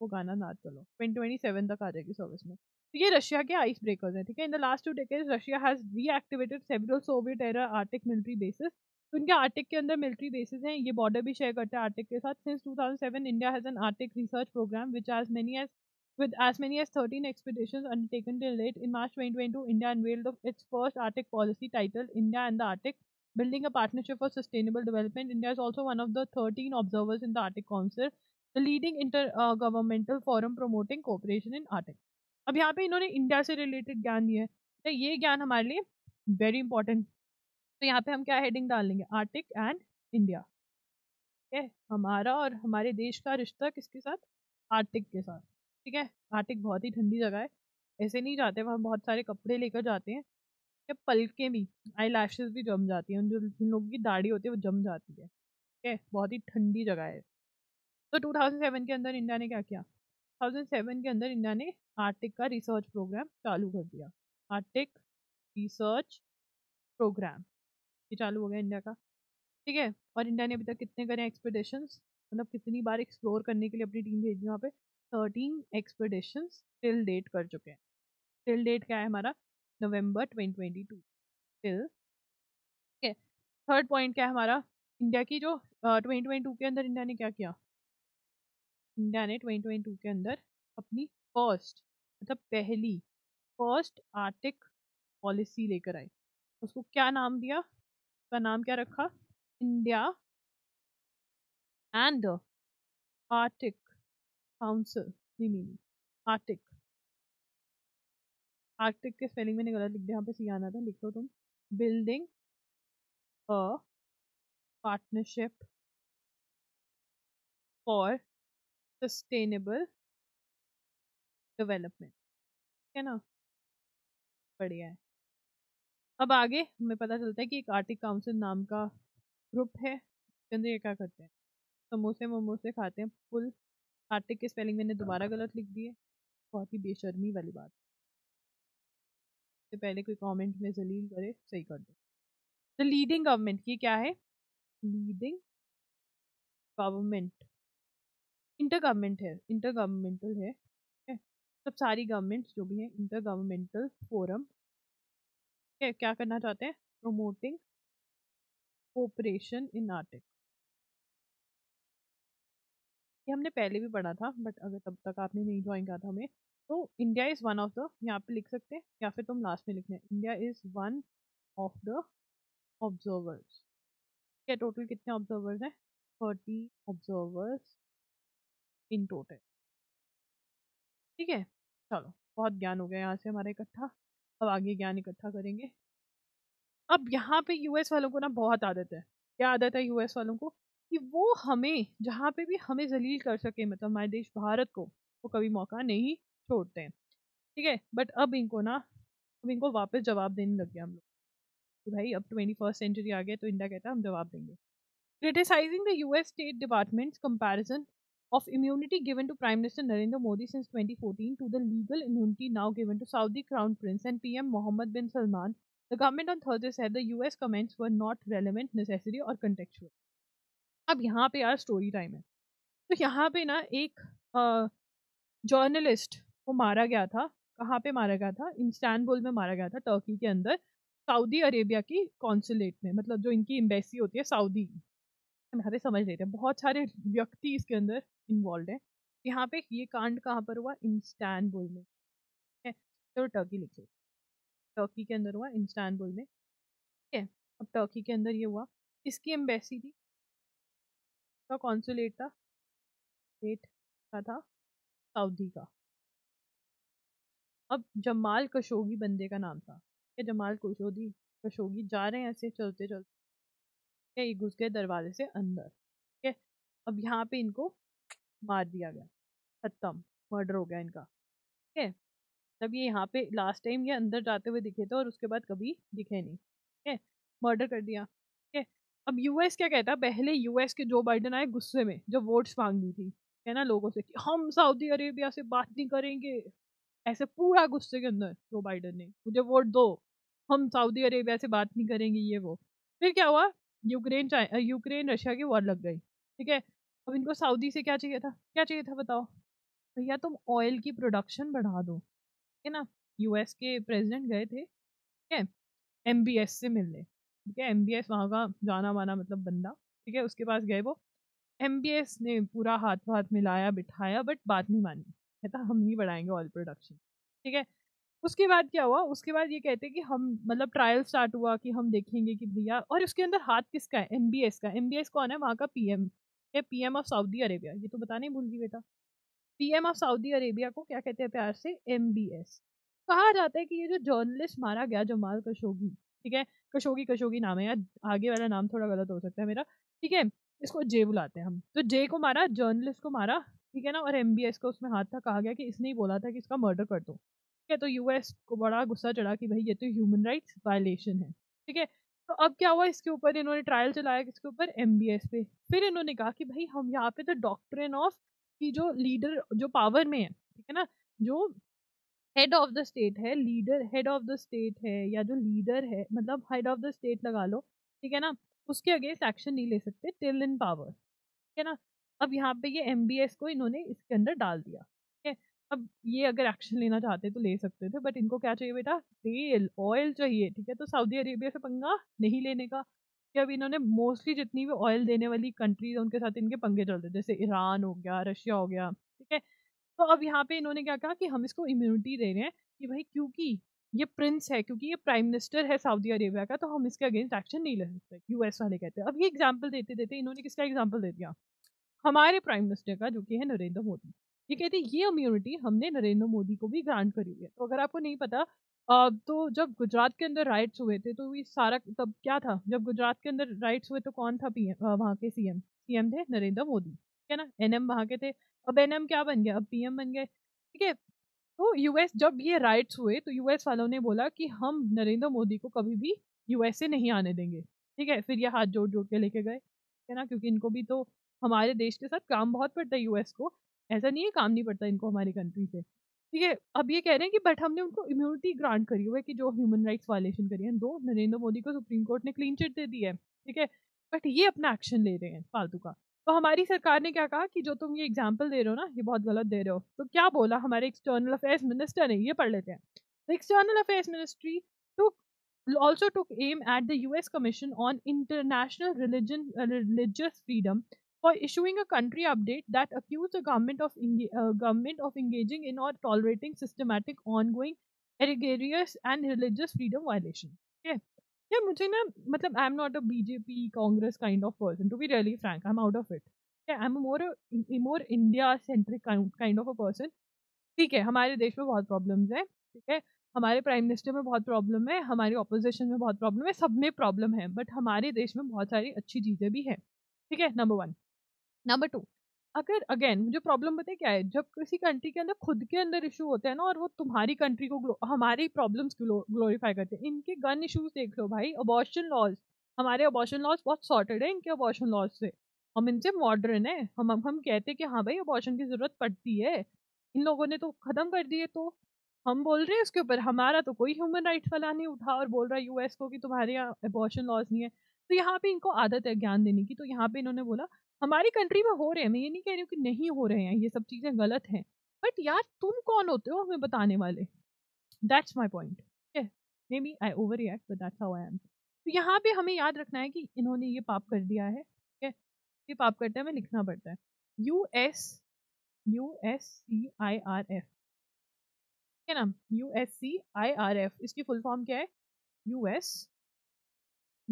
वो गाना नाच चलो। ट्वेंटी ट्वेंटी सेवन तक आ जाएगी सर्विस में। ये रशिया के आइस ब्रेकर्स हैं, ठीक है। In the last two decades Russia has reactivated several Soviet era Arctic military bases, तो इनके आर्टिक के अंदर मिलिट्री बेसेस हैं, ये बॉर्डर भी शेयर करते हैं आर्टिक के साथ। Since two thousand seven India has an Arctic research programme which as many as with as many as thirteen expeditions undertaken till date. In March twenty twenty two India unveiled its first Arctic policy title India and the Arctic, building a partnership for sustainable development. India is also one of the thirteen observers in the Arctic council, the leading intergovernmental forum promoting cooperation in Arctic. अब यहाँ पे इन्होंने India से related ज्ञान दिया है, तो ये ज्ञान हमारे लिए वेरी इंपॉर्टेंट, तो यहाँ पे हम क्या हेडिंग डाल लेंगे? आर्टिक एंड इंडिया, ठीक है। हमारा और हमारे देश का रिश्ता किसके साथ? आर्टिक के साथ, ठीक है। आर्टिक बहुत ही ठंडी जगह है, ऐसे नहीं जाते वहाँ, बहुत सारे कपड़े लेकर जाते हैं, या पलकें भी, आई लैशेज भी जम जाती हैं, उन जो जिन लोगों की दाढ़ी होती है वो जम जाती है, ठीक है, बहुत ही ठंडी जगह है। तो दो हज़ार सात के अंदर इंडिया ने क्या किया, दो हज़ार सात के अंदर इंडिया ने आर्टिक का रिसर्च प्रोग्राम चालू कर दिया, आर्टिक रिसर्च प्रोग्राम ये चालू हो गया इंडिया का, ठीक है। और इंडिया ने अभी तक कितने करें एक्सपेडिशंस, मतलब कितनी बार एक्सप्लोर करने के लिए अपनी टीम भेजी वहाँ पे, थर्टीन एक्सपेडिशंस टिल डेट कर चुके हैं। टिल डेट क्या है हमारा, November twenty twenty two till, ठीक है। थर्ड पॉइंट क्या है हमारा, इंडिया की जो ट्वेंटी ट्वेंटी टू के अंदर इंडिया ने क्या किया, इंडिया ने ट्वेंटी ट्वेंटी टू के अंदर अपनी फर्स्ट मतलब पहली फर्स्ट आर्टिक पॉलिसी लेकर आई। उसको क्या नाम दिया, उसका नाम क्या रखा, इंडिया एंड आर्टिक काउंसिल, नहीं आर्टिक, आर्टिक के स्पेलिंग मैंने गलत लिख दिया, यहाँ पे सी आना था, लिखो तुम, building a partnership for sustainable development, ठीक है ना, बढ़िया है। अब आगे हमें पता चलता है कि एक आर्टिक काउंसिल नाम का ग्रुप है, इसके अंदर ये क्या करते हैं, समोसे वमोसे खाते हैं फुल। आर्टिक की स्पेलिंग मैंने दोबारा गलत लिख दी है, बहुत ही बेशर्मी वाली बात, से पहले कोई कमेंट में जलील करे, सही कर दो। द लीडिंग गवर्नमेंट, ये क्या है, लीडिंग गवर्नमेंट, इंटर गवर्नमेंट है, इंटर गवर्नमेंटल है, सब सारी गवर्नमेंट्स जो भी हैं, इंटर गवर्नमेंटल फोरम क्या करना चाहते हैं, प्रोमोटिंग कोऑपरेशन इन आर्टिक। ये हमने पहले भी पढ़ा था, बट अगर तब तक आपने नहीं ज्वाइन किया था हमें, तो India is one of the, यहाँ पे लिख सकते हैं या फिर तुम लास्ट में लिखना है, India is one of the observers. क्या टोटल कितने ऑब्जर्वर्स हैं, थर्टी ऑब्जर्वर्स इन टोटल, ठीक है। चलो बहुत ज्ञान हो गया यहाँ से हमारा इकट्ठा, अब आगे ज्ञान इकट्ठा करेंगे। अब यहाँ पे यूएस वालों को ना बहुत आदत है, क्या आदत है यूएस वालों को, कि वो हमें जहाँ पे भी हमें जलील कर सके, मतलब हमारे देश भारत को, वो कभी मौका नहीं छोड़ते हैं, ठीक है। बट अब इनको ना, अब इनको वापस जवाब देने लग गया हम लोग कि भाई अब ट्वेंटी फर्स्ट सेंचुरी आ गया, तो इंडिया कहता है हम जवाब देंगे। Criticising the US state departments comparison of immunity given to Prime Minister Narendra Modi since twenty fourteen to the legal immunity now given to Saudi Crown Prince and P M Mohammed bin Salman, the government on Thursday said the U S comments were not relevant, necessary or contextual. अब यहाँ पे यार story time है, तो यहाँ पे ना एक journalist को मारा गया था, कहाँ पे मारा गया था, इस्तांबुल में मारा गया था, टर्की के अंदर, सऊदी अरेबिया की कॉन्सुलेट में, मतलब जो इनकी एम्बेसी होती है सऊदी, हमें समझ लेते हैं, बहुत सारे व्यक्ति इसके अंदर इन्वॉल्व हैं। यहाँ पे ये कांड कहाँ पर हुआ, इस्तांबुल में, ठीक है, तो टर्की लिखो, टर्की के अंदर हुआ, इस्तांबुल में, ठीक है। अब टर्की के अंदर ये हुआ, इसकी एम्बेसी थी, इसका कॉन्सुलेट था, रेट का था सऊदी का। अब जमाल खशोगी बंदे का नाम था, क्या जमाल खशोगी, खशोगी जा रहे हैं ऐसे चलते चलते, ये घुस गए दरवाजे से अंदर, ठीक है। अब यहाँ पे इनको मार दिया गया, खत्म, मर्डर हो गया इनका, ठीक है। तब ये यहाँ पे लास्ट टाइम ये अंदर जाते हुए दिखे थे और उसके बाद कभी दिखे नहीं, ठीक है, मर्डर कर दिया, ठीक है। अब यूएस क्या कहता, पहले यूएस के जो बाइडन आए गुस्से में, जब वोट्स मांगनी थी, ठीक है ना, लोगों से कि हम सऊदी अरेबिया से बात नहीं करेंगे, ऐसे पूरा गुस्से के अंदर जो बाइडन ने, मुझे वोट दो, हम सऊदी अरेबिया से बात नहीं करेंगे, ये वो। फिर क्या हुआ, यूक्रेन यूक्रेन रशिया की वॉर लग गई, ठीक है। अब इनको सऊदी से क्या चाहिए था, क्या चाहिए था बताओ, भैया तुम ऑयल की प्रोडक्शन बढ़ा दो, ठीक है ना। यूएस के प्रेसिडेंट गए थे, ठीक है, एमबीएस से मिलने, ठीक है, एमबीएस वहाँ का जाना माना मतलब बंदा, ठीक है, उसके पास गए वो, एमबीएस ने पूरा हाथ हाथ मिलाया बिठाया, बट बात नहीं मानी, कहता हम नहीं बढ़ाएंगे ऑयल प्रोडक्शन, ठीक है। उसके बाद क्या हुआ, उसके बाद ये कहते कि हम, मतलब ट्रायल स्टार्ट हुआ कि हम देखेंगे कि भैया, और उसके अंदर हाथ किसका है, एमबीएस का। एमबीएस कौन है, वहाँ का पीएम, या पीएम ऑफ सऊदी अरेबिया, ये तो बताने भूल गई बेटा, पीएम ऑफ सऊदी अरेबिया को क्या कहते हैं प्यार से, एमबीएस। कहा जाता है कि ये जो जर्नलिस्ट मारा गया जमाल खशोगी, ठीक है, खशोगी खशोगी नाम है यार, आगे वाला नाम थोड़ा गलत हो सकता है मेरा, ठीक है, इसको जे बुलाते हैं हम, तो जे को मारा, जर्नलिस्ट को मारा, ठीक है ना, और एमबीएस का उसमें हाथ था, कहा गया कि इसने ही बोला था कि इसका मर्डर कर दो, है, तो यूएस को बड़ा गुस्सा चढ़ा कि भाई ये तो ह्यूमन राइट्स वायलेशन है, ठीक है। तो अब क्या हुआ, इसके ऊपर इन्होंने ट्रायल चलाया इसके ऊपर एमबीएस पे। फिर इन्होंने कहा कि भाई हम यहाँ पे तो डॉक्ट्रिन ऑफ कि जो लीडर जो पावर में है, ठीक है ना, जो हेड ऑफ द स्टेट है, leader head of the state है या जो लीडर है, मतलब हेड ऑफ द स्टेट लगा लो, ठीक है ना, उसके अगेंस्ट एक्शन नहीं ले सकते टिल इन पावर, ठीक है ना। अब यहाँ पे ये एमबीएस को इन्होंने इसके अंदर डाल दिया, ठीक है। अब ये अगर एक्शन लेना चाहते तो ले सकते थे, बट इनको क्या चाहिए बेटा, तेल ऑयल चाहिए, ठीक है। तो सऊदी अरेबिया से पंगा नहीं लेने का। अब इन्होंने मोस्टली जितनी भी ऑयल देने वाली कंट्रीज उनके साथ इनके पंगे चलते, जैसे ईरान हो गया, रशिया हो गया, ठीक है। तो अब यहाँ पे इन्होंने क्या कहा कि हम इसको इम्यूनिटी दे रहे हैं कि भाई क्योंकि ये प्रिंस है, क्योंकि ये प्राइम मिनिस्टर है सऊदी अरेबिया का, तो हम इसके अगेंस्ट एक्शन नहीं ले सकते, यूएस वाले कहते हैं। अब ये एग्जाम्पल देते देते इन्होंने किसका एग्जाम्पल दे दिया, हमारे प्राइम मिनिस्टर का, जो कि है नरेंद्र मोदी। ये कहते हैं ये इम्यूनिटी हमने नरेंद्र मोदी को भी ग्रांट करी हुई है। तो अगर आपको नहीं पता, Uh, तो जब गुजरात के अंदर राइट्स हुए थे तो ये सारा तब क्या था, जब गुजरात के अंदर राइट्स हुए तो कौन था पीएम, वहाँ के सीएम सीएम थे नरेंद्र मोदी, ठीक है ना, एनएम वहाँ के थे। अब एनएम क्या बन गया, अब पीएम बन गए, ठीक है। तो यूएस जब ये राइट्स हुए तो यूएस वालों ने बोला कि हम नरेंद्र मोदी को कभी भी यूएस से नहीं आने देंगे, ठीक है। फिर ये हाथ जोड़ जोड़ के लेके गए, ठीक है ना, क्योंकि इनको भी तो हमारे देश के साथ काम बहुत पड़ता है, यूएस को ऐसा नहीं है काम नहीं पड़ता इनको हमारी कंट्री से, ठीक है। अब ये कह रहे हैं कि बट हमने उनको इम्यूनिटी ग्रांट करी हुई है कि जो ह्यूमन राइट्स वायलेशन करी है, दो नरेंद्र मोदी को सुप्रीम कोर्ट ने क्लीन चिट दे दी है, ठीक है, बट ये अपना एक्शन ले रहे हैं फालतू का। तो हमारी सरकार ने क्या कहा कि जो तुम ये एग्जाम्पल दे रहे हो ना, ये बहुत गलत दे रहे हो। तो क्या बोला हमारे एक्सटर्नल अफेयर्स मिनिस्टर ने, ये पढ़ लेते हैं। The external affairs ministry took also took aim at the US commission on international religion religious freedom for issuing a country update that accused the government of uh, government of engaging in or tolerating systematic ongoing egregious and religious freedom violation, okay। yeah, mujhe na matlab I am not a B J P Congress kind of person, to be really frank, I am out of it, okay। I am more a more India centric kind of a person, theek hai। hamare desh mein bahut problems hai, theek hai, hamare prime minister mein bahut problem hai, hamari opposition mein bahut problem hai, sab mein problem hai, but hamare desh mein bahut sari achhi cheeze bhi hai, theek hai। number one, number two, अगर again मुझे problem बताए क्या है, जब किसी country के अंदर खुद के अंदर इशू होते हैं ना, और वो तुम्हारी कंट्री को हमारी प्रॉब्लम्स ग्लोरीफाई करते हैं। इनके गन इशूज देख लो भाई, अबॉर्शन लॉज, हमारे अबॉर्शन लॉज बहुत सॉर्टेड है इनके अबॉर्शन लॉज से, हम इनसे मॉडर्न है, हम हम कहते हैं कि हाँ भाई अबॉर्शन की ज़रूरत पड़ती है, इन लोगों ने तो ख़त्म कर दिए। तो हम बोल रहे हैं उसके ऊपर, हमारा तो कोई ह्यूमन राइट्स वाला नहीं उठा और बोल रहा है यूएस को कि तुम्हारे यहाँ अबॉर्शन लॉज नहीं है। तो यहाँ पे इनको आदत है ज्ञान देने की। तो यहाँ पे इन्होंने बोला हमारी कंट्री में हो रहे हैं, मैं ये नहीं कह रही हूँ कि नहीं हो रहे हैं, ये सब चीज़ें गलत हैं, बट यार तुम कौन होते हो हमें बताने वाले, that's my point. Maybe I overreact but that's how I am. तो यहाँ पे हमें याद रखना है कि इन्होंने ये पाप कर दिया है, ठीक है, ये पाप करते हैं, हमें लिखना पड़ता है U S U S C I R F, ठीक है ना, U S C I R F, इसकी फुल फॉर्म क्या है, U S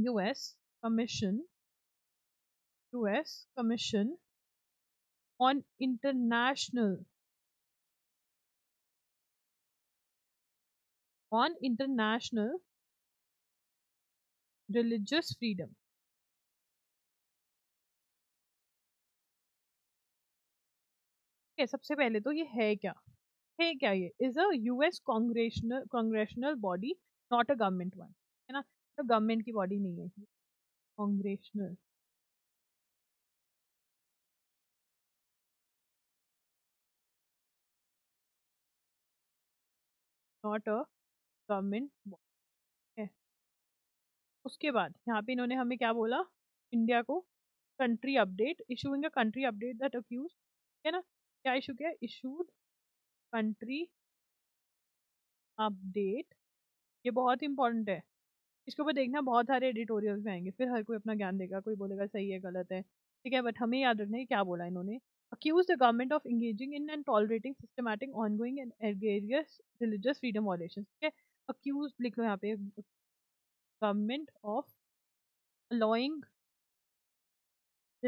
U S commission U S Commission on International on International Religious Freedom, okay। सबसे पहले तो ये है क्या, है क्या ये, is a U S congressional congressional body, not a government one, है ना, तो गवर्नमेंट की बॉडी नहीं है, congressional not a government body. उसके बाद यहाँ पे इन्होंने हमें क्या बोला, इंडिया को country update, issuing a country update that accuse, ठीक है ना, क्या इशू किया, इशूड कंट्री अपडेट, ये बहुत इंपॉर्टेंट है, इसके ऊपर देखना बहुत सारे एडिटोरियल्स में आएंगे, फिर हर कोई अपना ज्ञान देगा, कोई बोलेगा सही है गलत है, ठीक है, बट हमें याद रखना है क्या बोला इन्होंने, accused the government of engaging in and tolerating systematic ongoing and egregious religious freedom violations, okay। accused लिख लो यहाँ पे, government of allowing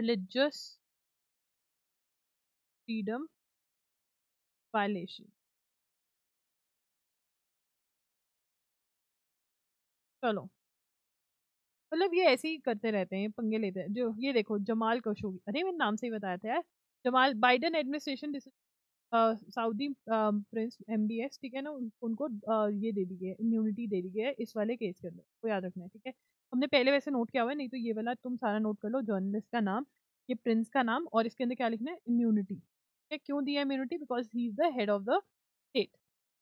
religious freedom violation, चलो मतलब ये ऐसे ही करते रहते हैं, पंगे लेते हैं। जो ये देखो जमाल खशोगी, अरे मैंने नाम से ही बताया था यार, Jamal Biden administration Saudi prince MBS, ठीक है ना, उनको uh, ये दे दी गई है, इम्यूनिटी दे दी गई है इस वाले केस के अंदर, वो याद रखना है, ठीक है। हमने पहले वैसे नोट किया हुआ है, नहीं तो ये वाला तुम सारा नोट कर लो, जर्नलिस्ट का नाम, ये प्रिंस का नाम, और इसके अंदर क्या लिखना है, इम्यूनिटी, ठीक है। क्यों दिया immunity? Because he is the head of the state,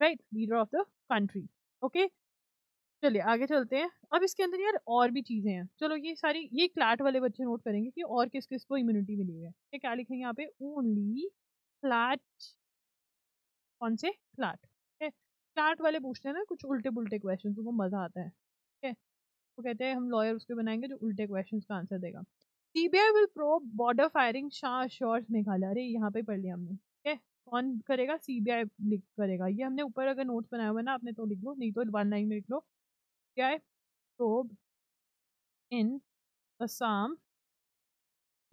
right, leader of the country, okay. चलिए आगे चलते हैं। अब इसके अंदर यार और भी चीज़ें हैं, चलो ये सारी, ये क्लाट वाले बच्चे नोट करेंगे कि और किस किस को इम्यूनिटी मिली है, ठीक है। क्या लिखेंगे यहाँ पे, ओनली क्लाट, कौन से क्लाट, ठीक है। क्लाट वाले पूछते हैं ना कुछ उल्टे पुलटे क्वेश्चन, उनको मज़ा आता है, ठीक है। वो कहते हैं हम लॉयर उसके बनाएंगे जो उल्टे क्वेश्चन का आंसर देगा। C B I will probe border firing, Shah assures Meghalaya, अरे यहाँ पे पढ़ लिया हमने, ठीक है। कौन करेगा, सी बी आई लिख करेगा, ये हमने ऊपर अगर नोट्स बनाया हुआ है ना आपने तो लिख लो, नहीं तो वन लाइन में लिख लो। C B I probe in Assam,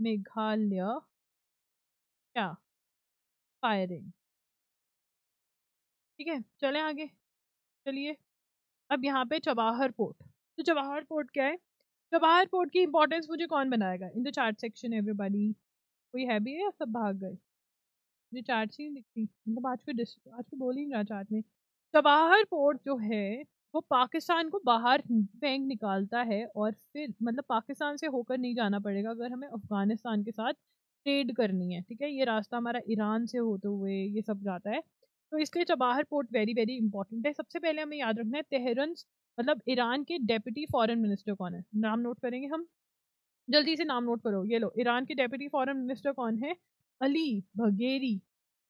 Meghalaya, क्या फायरिंग, ठीक है। चले आगे, चलिए अब यहाँ पे चबाहर पोर्ट, तो चबाहर पोर्ट क्या है, चबाहर पोर्ट की इम्पोर्टेंस मुझे कौन बनाएगा in the chart section everybody, कोई है भी है या सब भाग गए? मुझे चार्ट से नहीं दिखती, मतलब आज कोई आज कोई बोल ही नहीं रहा चार्ट में। चबाहर पोर्ट जो है वो पाकिस्तान को बाहर फेंक निकालता है, और फिर मतलब पाकिस्तान से होकर नहीं जाना पड़ेगा अगर हमें अफ़गानिस्तान के साथ ट्रेड करनी है, ठीक है। ये रास्ता हमारा ईरान से होते हुए ये सब जाता है, तो इसलिए Chabahar port very very important है। सबसे पहले हमें याद रखना है तेहरान, मतलब ईरान के डेप्यूटी फॉरेन मिनिस्टर कौन है, नाम नोट करेंगे हम, जल्दी से नाम नोट करो, ये लो, ईरान के डेप्यूटी फॉरेन मिनिस्टर कौन है, अली बघेरी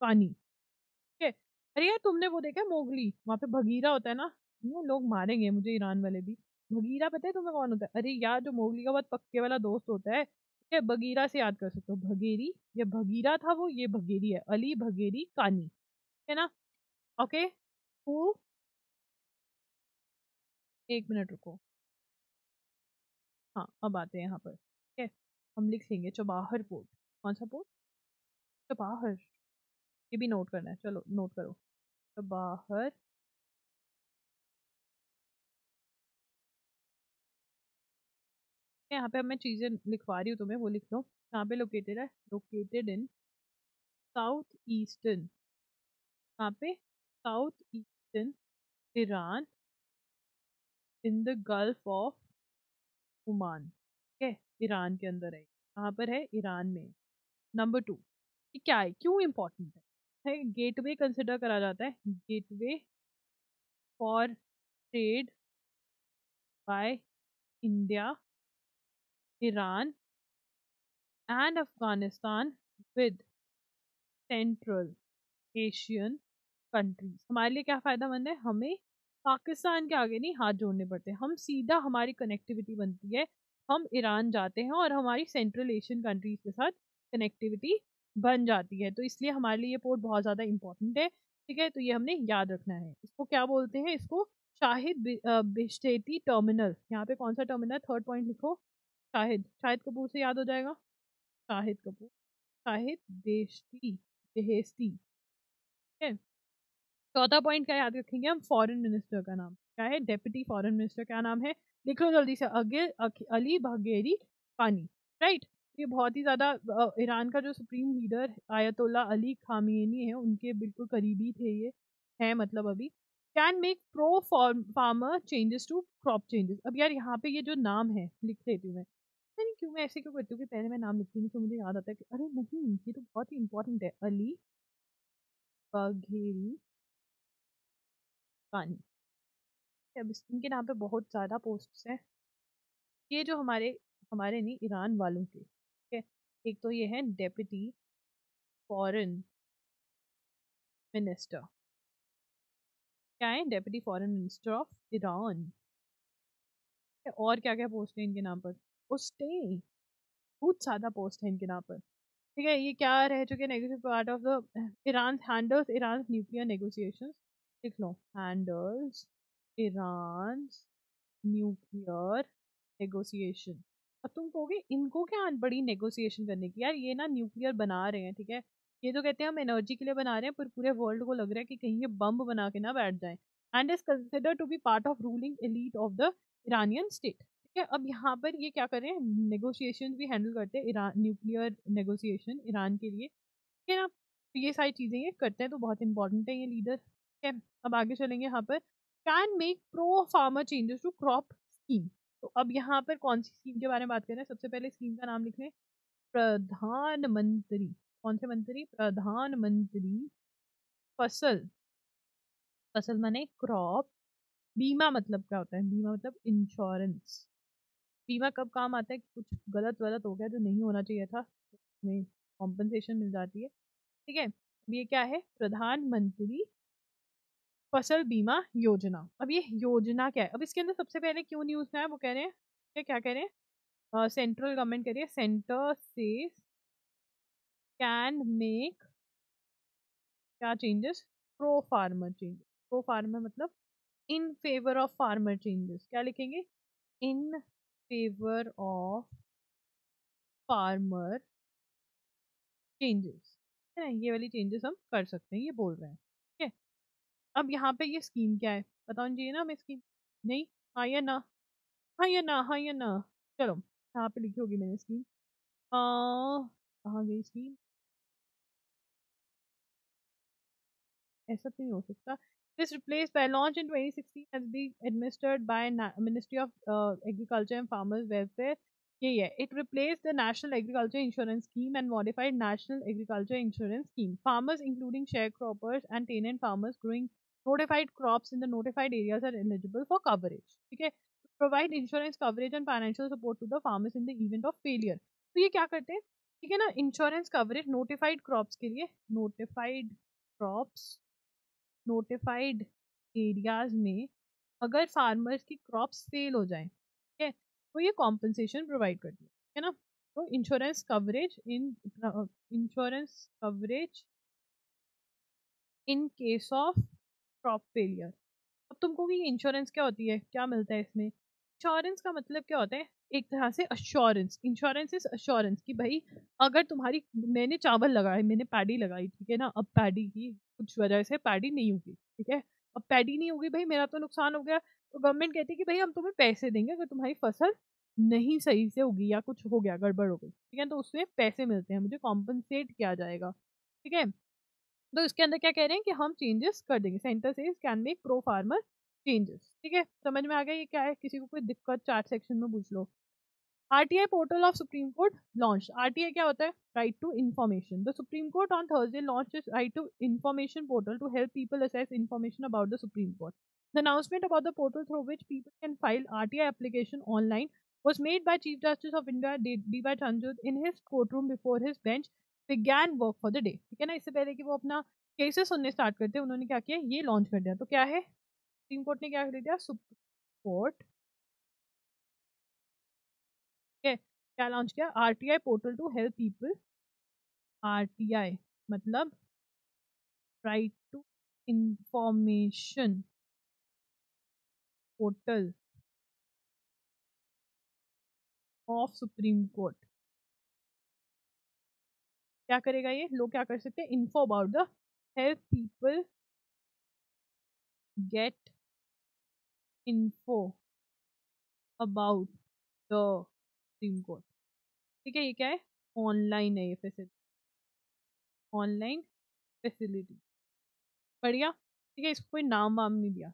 कानी, ठीक है। अरे यार तुमने वो देखा मोगली, वहाँ पे बघीरा होता है ना, लोग मारेंगे मुझे ईरान वाले भी, बघीरा पता है तुम्हें कौन होता है? अरे यार जो मोगली का बहुत पक्के वाला दोस्त होता है, ठीक है, बघीरा से याद कर सकते हो, बघेरी, ये बघीरा था वो, ये बघेरी है, अली बघेरी कानी, ठीक है ना, ओके। हु, एक मिनट रुको, हाँ अब आते हैं यहाँ पर, ठीक है। हम लिखेंगे चबाहर पोर्ट, कौन सा पोर्ट, चबाहर, ये भी नोट करना है, चलो नोट करो, चबाहर यहाँ पे मैं चीज़ें लिखवा रही हूँ तुम्हें, वो लिख लो। यहाँ पे लोकेटेड है, लोकेटेड इन साउथ ईस्टर्न, यहाँ पे south eastern Iran, in the gulf of Oman, ठीक है, ईरान के अंदर है, यहाँ पर है ईरान में। नंबर टू, ये क्या है, क्यों इम्पोर्टेंट है, गेटवे कंसिडर करा जाता है, gateway for trade by India, Iran and Afghanistan with central Asian countries. हमारे लिए क्या फ़ायदेमंद है, हमें पाकिस्तान के आगे नहीं हाथ जोड़ने पड़ते, हम सीधा, हमारी कनेक्टिविटी बनती है, हम ईरान जाते हैं और हमारी सेंट्रल एशियन कंट्रीज के साथ कनेक्टिविटी बन जाती है, तो इसलिए हमारे लिए ये पोर्ट बहुत ज़्यादा इंपॉर्टेंट है, ठीक है। तो ये हमने याद रखना है। इसको क्या बोलते हैं, इसको शाहिद बिश्तेती टर्मिनल, यहाँ पे कौन सा टर्मिनल, थर्ड पॉइंट लिखो, शाहिद, शाहिद कपूर से याद हो जाएगा, शाहिद कपूर, शाहिद बेहस्ती, बेहस्ती, ठीक है। चौथा पॉइंट क्या याद रखेंगे हम, फॉरेन मिनिस्टर का नाम क्या है, डेप्यूटी फॉरेन मिनिस्टर क्या नाम है, लिख लो जल्दी से, अगे अली बघेरी कानी, राइट। ये बहुत ही ज़्यादा, ईरान का जो supreme leader Ayatollah Ali Khamenei है उनके बिल्कुल करीबी थे, ये हैं मतलब अभी। Can make pro farmer changes to crop changes, अब यार यहाँ पे ये जो नाम है लिख लेती हूँ मैं, नहीं क्यों मैं ऐसे क्यों करती हूँ कि पहले मैं नाम लिखती हूँ तो मुझे याद आता है कि अरे नहीं ये तो बहुत ही इंपॉर्टेंट है, अली बघेरी कानी। अब इनके नाम पे बहुत ज़्यादा पोस्ट्स हैं, ये जो हमारे हमारे नहीं ईरान वालों के, ठीक है। एक तो ये है डेप्यूटी फॉरेन मिनिस्टर, क्या है, deputy foreign minister of Iran, और क्या क्या पोस्ट है इनके नाम पर, पोस्टें बहुत ज़्यादा पोस्ट है इनके नाम पर, ठीक है। ये क्या रह चुके negotiation part of the Iran handles Iran nuclear negotiations, लिख लो, हैंडल्स ईरान न्यूक्लियर नेगोशिएशन। अब तुम कहोगे इनको क्या अनबड़ी नेगोशिएशन करने की, यार ये ना न्यूक्लियर बना रहे हैं, ठीक है, ये तो कहते हैं हम एनर्जी के लिए बना रहे हैं, पर पूरे वर्ल्ड को लग रहा है कि कहीं ये बम बना के ना बैठ जाए, and is considered to be part of ruling elite of the Iranian state, ठीक है। अब यहाँ पर ये क्या कर रहे हैं, नेगोशिएशन भी हैंडल करते हैं, ईरान न्यूक्लियर नेगोशिएशन ईरान के लिए, ठीक है ना। तो ये सारी चीज़ें ये करते हैं, तो बहुत इंपॉर्टेंट है ये लीडर। ठीक है, अब आगे चलेंगे यहाँ पर, can make pro farmer changes to crop scheme. तो अब यहाँ पर कौन सी स्कीम के बारे में बात कर रहे हैं, सबसे पहले स्कीम का नाम लिख लें, प्रधानमंत्री, कौन से मंत्री, प्रधानमंत्री फसल, फसल माने क्रॉप, बीमा मतलब क्या होता है, बीमा मतलब इंश्योरेंस। बीमा कब काम आता है, कुछ गलत गलत हो गया जो नहीं होना चाहिए था, उसमें कॉम्पनसेशन मिल जाती है। ठीक है, अब ये क्या है, प्रधानमंत्री फसल बीमा योजना। अब ये योजना क्या है, अब इसके अंदर सबसे पहले क्यों न्यूज़ में आया, वो कह रहे हैं क्या क्या कह रहे हैं, सेंट्रल गवर्नमेंट कह रही है, सेंटर से कैन मेक क्या changes, pro farmer changes, pro farmer मतलब in favour of farmer changes, क्या लिखेंगे, in favour of farmer changes, है ना, ये वाली चेंजेस हम कर सकते हैं, ये बोल रहे हैं। ठीक है, अब यहाँ पे ये स्कीम क्या है बताओ जी ना, मैं स्कीम नहीं, हाँ या ना, हाँ या ना, हाँ या ना, चलो यहाँ पे लिखी होगी मैंने स्कीम, कहाँ गई स्कीम, ऐसा तो नहीं हो सकता, this replaced by launch in twenty sixteen has been administered by Ministry of uh, Agriculture and Farmers Welfare. ये है, it replaced the National Agriculture Insurance Scheme and modified National Agriculture Insurance Scheme. Farmers including sharecroppers and tenant farmers growing notified crops in the notified areas are eligible for coverage. ठीक है, provide insurance coverage and financial support to the farmers in the event of failure. तो ये क्या करते हैं, ठीक है ना, insurance coverage notified crops के लिए, notified crops नोटिफाइड एरियाज में अगर फार्मर्स की क्रॉप्स फेल हो जाएं, ठीक है, तो ये कॉम्पनसेशन प्रोवाइड करती है, है ना, तो insurance coverage in insurance coverage in case of crop failure. अब तुम कहोगे ये इंश्योरेंस क्या होती है, क्या मिलता है इसमें, इंश्योरेंस का मतलब क्या होता है, एक तरह से अश्योरेंस, इंश्योरेंस इज अश्योरेंस कि भाई अगर तुम्हारी, मैंने चावल लगाए, मैंने पैडी लगाई, ठीक है ना, अब पैडी की कुछ वजह से पैडी नहीं होगी, ठीक है, अब पैडी नहीं होगी, भाई मेरा तो नुकसान हो गया, तो गवर्नमेंट कहती है कि भाई हम तुम्हें पैसे देंगे अगर तुम्हारी फसल नहीं सही से होगी या कुछ हो गया, गड़बड़ हो गई, ठीक है, तो उसमें पैसे मिलते हैं, मुझे कॉम्पनसेट किया जाएगा। ठीक है, तो इसके अंदर क्या कह रहे हैं कि हम चेंजेस कर देंगे, centre says can make pro farmer changes. ठीक है, समझ में आ गया ये क्या है, किसी को कोई दिक्कत चार्ट सेक्शन में पूछ लो। RTI portal of supreme court launch, RTI क्या होता है, right to information. The supreme court on Thursday launch is right to information portal to help people access information about the supreme court. The announcement about the portal through which people can file RTI application online was made by chief justice of India D Y Chandrachud in his court room before his bench began work for the day. ठीक है ना, इससे पहले कि वो अपना cases सुनने start करते हैं, उन्होंने क्या किया, ये लॉन्च कर दिया। तो क्या है, सुप्रीम कोर्ट ने क्या कर दिया, सुप्रीम कोर्ट क्या लॉन्च किया, RTI portal to help people, RTI मतलब right to information portal of supreme court. क्या करेगा ये, लोग क्या कर सकते हैं, info about the help people get info about the supreme court. ठीक है, ये क्या है, ऑनलाइन है, ये फैसिलिटी, ऑनलाइन फैसिलिटी, बढ़िया। ठीक है, इसको कोई नाम वाम नहीं दिया,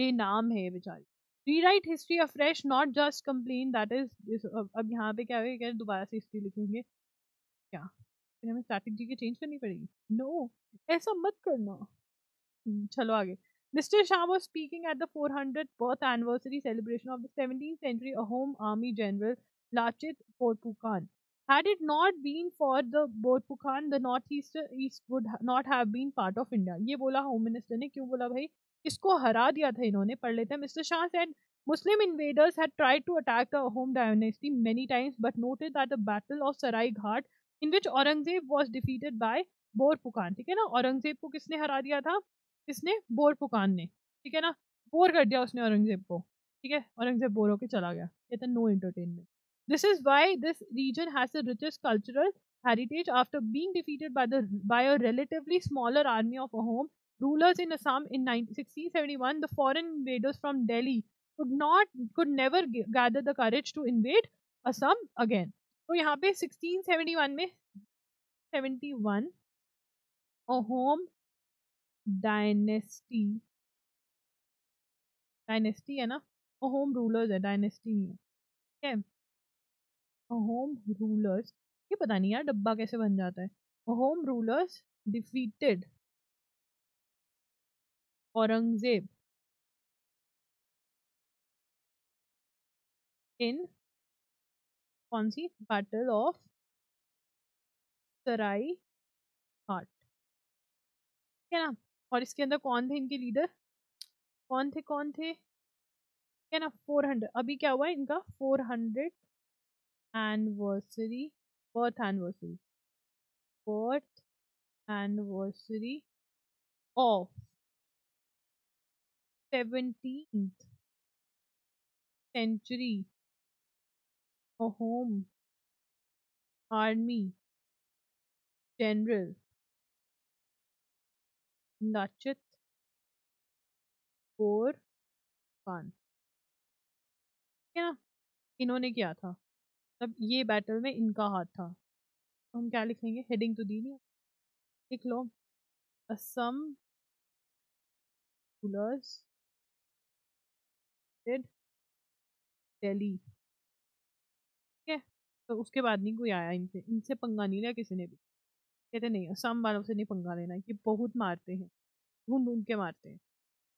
ये नाम है बेचारी। Rewrite history afresh not just complain that is. अब यहाँ पे क्या है, क्या दोबारा से हिस्ट्री लिखेंगे, क्या फिर हमें स्ट्रैटेजी की चेंज करनी पड़ेगी, नो ऐसा मत करना। चलो आगे, Mister Shah was speaking at the four hundredth birth anniversary celebration of the seventeenth century Ahom army general Lachit Borphukan. Had it not been for the Borphukan, the northeast east would not have been part of India. ये बोला home minister ने, क्यों बोला भाई, इसको हरा दिया था इन्होंने, पढ़ लेते हैं। Mister Shah said Muslim invaders had tried to attack the Ahom dynasty many times, but noted that the Battle of Sarai Ghat, in which Aurangzeb was defeated by Borphukan. ठीक है ना, औरंगजेब को किसने हरा दिया था, इसने बोरफुकान ने, ठीक है ना, बोर कर दिया उसने औरंगजेब को। ठीक है, औरंगजेब बोर होकर चला गया, कहता no entertainment. This is why this region has the richest cultural heritage after being defeated by the by a relatively smaller army of Ahom rulers in Assam in sixteen seventy one. The foreign invaders from Delhi could not could never gather the courage to invade Assam again. तो यहाँ पे sixteen seventy one में seventy one Ahom dynasty, dynasty है ना, Ahom rulers है, dynasty नहीं है, ठीक है, अहोम रूलर्स। ये पता नहीं यार डब्बा कैसे बन जाता है। Ahom rulers defeated Aurangzeb in कौन सी बैटल ऑफ सराय घाट, ठीक है ना। और इसके अंदर कौन थे इनके लीडर, कौन थे कौन थे ठीक है ना। फोर हंड्रेड, अभी क्या हुआ इनका four hundred anniversary, birth anniversary, birth anniversary of seventeenth century Ahom army general Lachit Borphukan, ठीक है ना। इन्होंने किया था, तब ये बैटल में इनका हाथ था। तो हम क्या लिखेंगे, हेडिंग तो दी नहीं, लिख लो असम रूलर्स डेड दिल्ली, ठीक है। तो उसके बाद नहीं कोई आया इनसे, इनसे पंगा नहीं लिया किसी ने भी, कहते नहीं असम वालों से नहीं पंगा लेना, ये बहुत मारते हैं, ढूंढ ढूंढ के मारते हैं।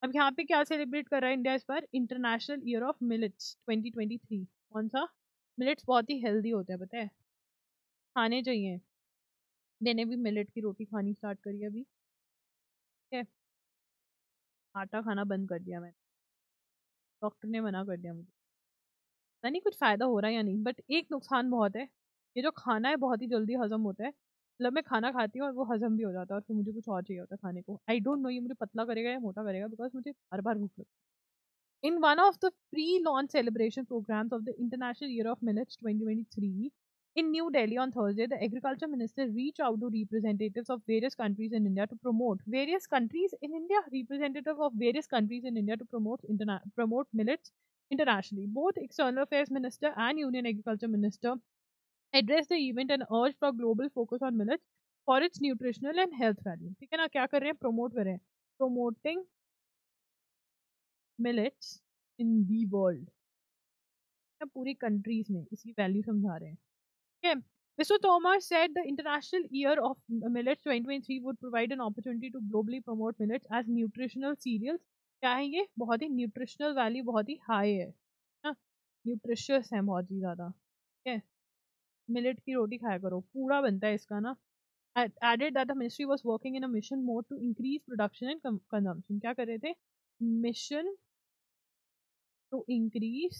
अब यहाँ पे क्या सेलिब्रेट कर रहा है इंडिया इस बार, international year of millets twenty twenty three. कौन सा, मिलेट्स बहुत ही हेल्दी होते हैं पता है, खाने चाहिए। मैंने भी मिलेट की रोटी खानी स्टार्ट करी अभी, ठीक है। आटा खाना बंद कर दिया मैंने, डॉक्टर ने मना कर दिया मुझे, पता नहीं कुछ फ़ायदा हो रहा है या नहीं। बट एक नुकसान बहुत है, ये जो खाना है बहुत ही जल्दी हजम होता है, मतलब मैं खाना खाती हूँ और वो हजम भी हो जाता है और फिर मुझे कुछ और चाहिए होता है खाने को। आई डोंट नो ये मुझे पतला करेगा या मोटा करेगा, बिकॉज मुझे हर बार भूख लगती है। In one of the pre-launch celebration programs of the International Year of Millets twenty twenty-three in New Delhi on Thursday, the Agriculture Minister reached out to representatives of various countries in India to promote various countries in India, representative of various countries in India to promote interna- promote millets internationally. Both External Affairs Minister and Union Agriculture Minister addressed the event and urged for global focus on millets for its nutritional and health value. ठीक है ना, क्या कर रहे हैं, promote कर रहे हैं, promoting millets in the world, पूरी कंट्रीज में इसकी वैल्यू समझा रहे हैं, ठीक है। Mr Thomas said the international year of millets twenty twenty three would provide an opportunity to globally promote millets as nutritional cereals. क्या है ये, बहुत ही न्यूट्रिशनल वैल्यू बहुत ही हाई है ना, न्यूट्रिशियस है बहुत ही ज़्यादा, ठीक है। मिलेट की रोटी खाया करो, पूरा बनता है इसका ना। Added that the ministry was working in a mission mode to increase production and consumption. क्या कर रहे थे, mission to increase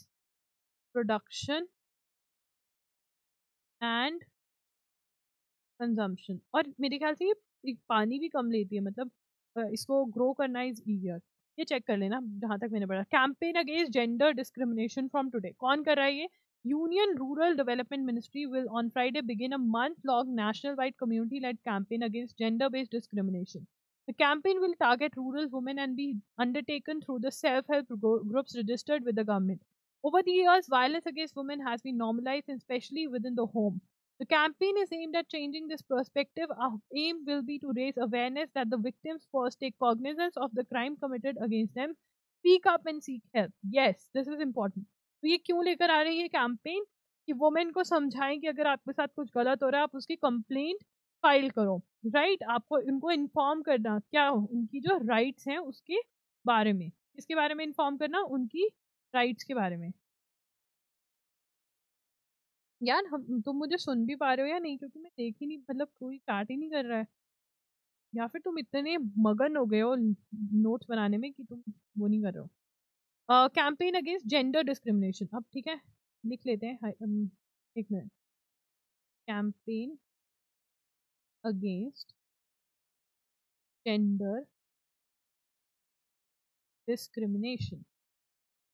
production and consumption। और मेरे ख्याल से ये पानी भी कम लेती है, मतलब इसको ग्रो करना इज ईजियर, ये चेक कर लेना जहाँ तक मैंने पढ़ा। Campaign against gender discrimination from today, कौन कर रहा है ये, union rural development ministry will on Friday begin a month long national wide community led campaign against gender based discrimination. The campaign will target rural women and be undertaken through the self-help groups registered with the government. Over the years, violence against women has been normalized, especially within the home. The campaign is aimed at changing this perspective. Our aim will be to raise awareness that the victims first take cognizance of the crime committed against them, speak up and seek help. Yes, this is important. तो ये क्यों लेकर आ रही है campaign, कि women को समझाएं कि अगर आपके साथ कुछ गलत हो रहा है आप उसकी complaint फाइल करो, राइट right? आपको उनको इन्फॉर्म करना, क्या हो उनकी जो राइट्स हैं उसके बारे में, इसके बारे में इन्फॉर्म करना, उनकी राइट्स के बारे में। यार हम तुम तो मुझे सुन भी पा रहे हो या नहीं, क्योंकि मैं देख ही नहीं, मतलब कोई स्टार्ट ही नहीं कर रहा है, या फिर तुम इतने मगन हो गए हो नोट्स बनाने में कि तुम वो नहीं कर रहे हो। कैंपेन अगेंस्ट जेंडर डिस्क्रिमिनेशन, अब ठीक है लिख लेते हैं, एक minute, campaign against gender discrimination।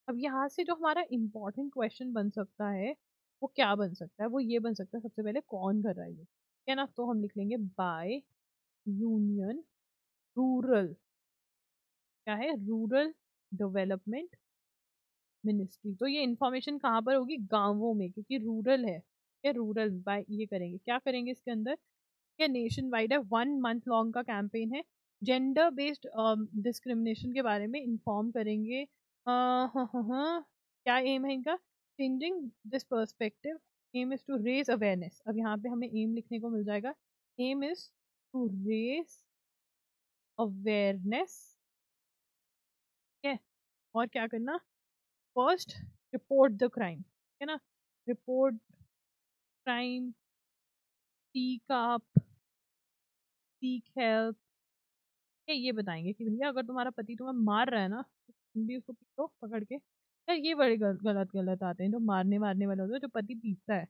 अब यहाँ से जो हमारा इम्पॉर्टेंट क्वेश्चन बन सकता है वो क्या बन सकता है, वो ये बन सकता है सबसे पहले कौन कर रहा है ये, क्या ना। तो हम लिख लेंगे बाय यूनियन रूरल, क्या है, रूरल डेवलपमेंट मिनिस्ट्री। तो ये इंफॉर्मेशन कहाँ पर होगी, गांवों में, क्योंकि रूरल है, क्या रूरल बाय ये करेंगे, क्या करेंगे इसके अंदर ये नेशन वाइड है, वन मंथ लॉन्ग का कैंपेन है, जेंडर बेस्ड डिस्क्रिमिनेशन के बारे में इंफॉर्म करेंगे। uh, huh, huh, huh. क्या एम है इनका? Changing this perspective, aim is to raise awareness. अब यहाँ पे हमें एम लिखने को मिल जाएगा, aim is to raise awareness. ठीक है, और क्या करना? फर्स्ट रिपोर्ट द क्राइम, ठीक है ना, report crime, seek up, seek help. ये बताएंगे कि भैया अगर तुम्हारा पति तुम्हें मार रहा है ना, तुम भी उसको पीटो पकड़ के। यार ये बड़े गलत गलत आते हैं जो मारने मारने वाले होते हैं, जो पति पीटता है।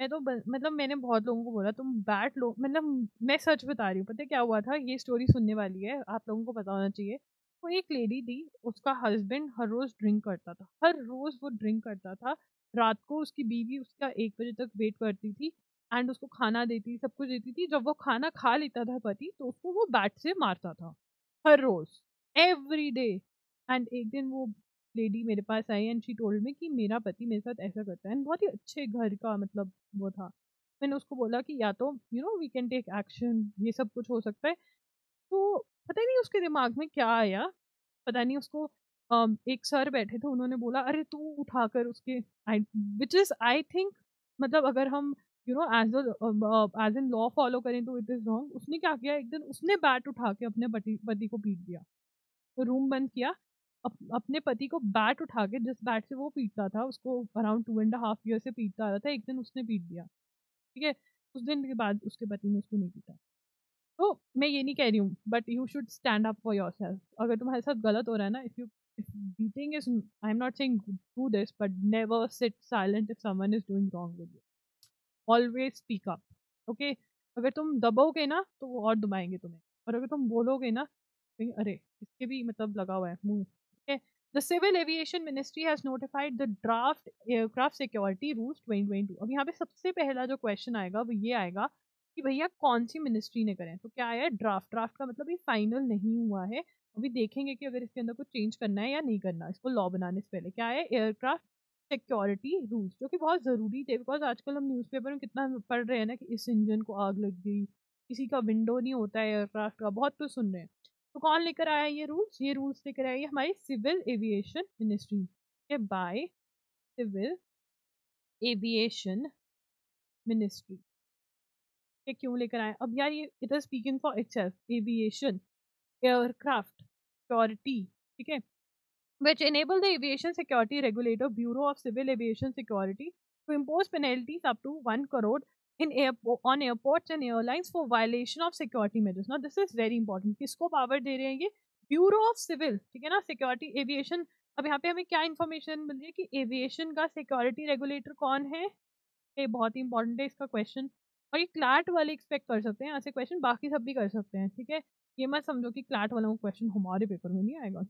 मैं तो मतलब मैंने बहुत लोगों को बोला तुम बैट लो, मतलब मैं सच बता रही हूँ। पता है क्या हुआ था? ये स्टोरी सुनने वाली है, आप लोगों को पता होना चाहिए। वो एक लेडी थी, उसका हस्बैंड हर रोज़ ड्रिंक करता था, हर रोज़ वो ड्रिंक करता था। रात को उसकी बीवी उसका एक बजे तक वेट करती थी एंड उसको खाना देती, सब कुछ देती थी। जब वो खाना खा लेता था पति, तो उसको वो बैट से मारता था, हर रोज़, एवरी डे। एंड एक दिन वो लेडी मेरे पास आई एंड शी टोल्ड मी कि मेरा पति मेरे साथ ऐसा करता है। एंड बहुत ही अच्छे घर का मतलब वो था। मैंने उसको बोला कि या तो you know we can take action, ये सब कुछ हो सकता है। तो पता नहीं उसके दिमाग में क्या आया, पता नहीं उसको um, एक सर बैठे थे, उन्होंने बोला अरे तू उठा कर उसके, विच इज़ आई थिंक, मतलब अगर हम you know as as an law follow करें तो इट इज़ रॉन्ग। उसने क्या किया, एक दिन उसने बैट उठा के अपने पति पति को पीट दिया। तो रूम बंद किया, अप, अपने पति को बैट उठा के, जिस बैट से वो पीटता था, उसको around two and half year से पीटता आ रहा था, एक दिन उसने पीट दिया। ठीक है, उस दिन के बाद उसके पति ने उसको नहीं पीटा। तो मैं ये नहीं कह रही हूँ, but you should stand up for yourself. अगर तुम्हारे साथ गलत हो रहा है ना, if you beating is, I am not saying do this, but never sit silent if someone is doing wrong with you. Always speak up, okay. अगर तुम दबोगे ना तो वो और दबाएंगे तुम्हें, और अगर तुम बोलोगे ना, अरे इसके भी मतलब लगा हुआ है मुँह। The Civil Aviation Ministry has notified the draft aircraft security rules twenty twenty-two. अब यहाँ पे सबसे पहला जो क्वेश्चन आएगा वो ये आएगा कि भैया कौन सी मिनिस्ट्री ने करें। तो क्या आया? ड्राफ्ट। ड्राफ्ट का मतलब ये फाइनल नहीं हुआ है, अभी देखेंगे कि अगर इसके अंदर कुछ चेंज करना है या नहीं करना। इसको लॉ बनाने से पहले क्या आया? एयरक्राफ्ट सिक्योरिटी रूल्स, जो कि बहुत ज़रूरी थे, बिकॉज आजकल हम न्यूज़पेपर में कितना पढ़ रहे हैं ना कि इस इंजन को आग लग गई, किसी का विंडो नहीं होता है एयरक्राफ्ट का, बहुत कुछ सुन रहे हैं। तो कौन लेकर आया ये रूल्स? ये रूल्स लेकर आई हमारी सिविल एविएशन मिनिस्ट्री के, बाय सिविल एविएशन मिनिस्ट्री के। क्यों लेकर आए? अब यार ये it is speaking for itself, aviation, aircraft security, ठीक है, which enable the aviation security regulator bureau of civil aviation security to impose penalties up to one crore in airport on airports and airlines for violation of security measures. ना this is very important. किसको power दे रहे हैं ये? Bureau of civil, ठीक है ना, security aviation. अब यहाँ पे हमें क्या इन्फॉर्मेशन मिल रही है कि एविएशन का सिक्योरिटी रेगुलेटर कौन है? ये बहुत ही इंपॉर्टेंट है इसका क्वेश्चन, और ये क्लाट वाले एक्सपेक्ट कर सकते हैं ऐसे क्वेश्चन, बाकी सब भी कर सकते हैं। ठीक है, ये मत समझो कि क्लाट वालों का क्वेश्चन हमारे पेपर में नहीं आएगा,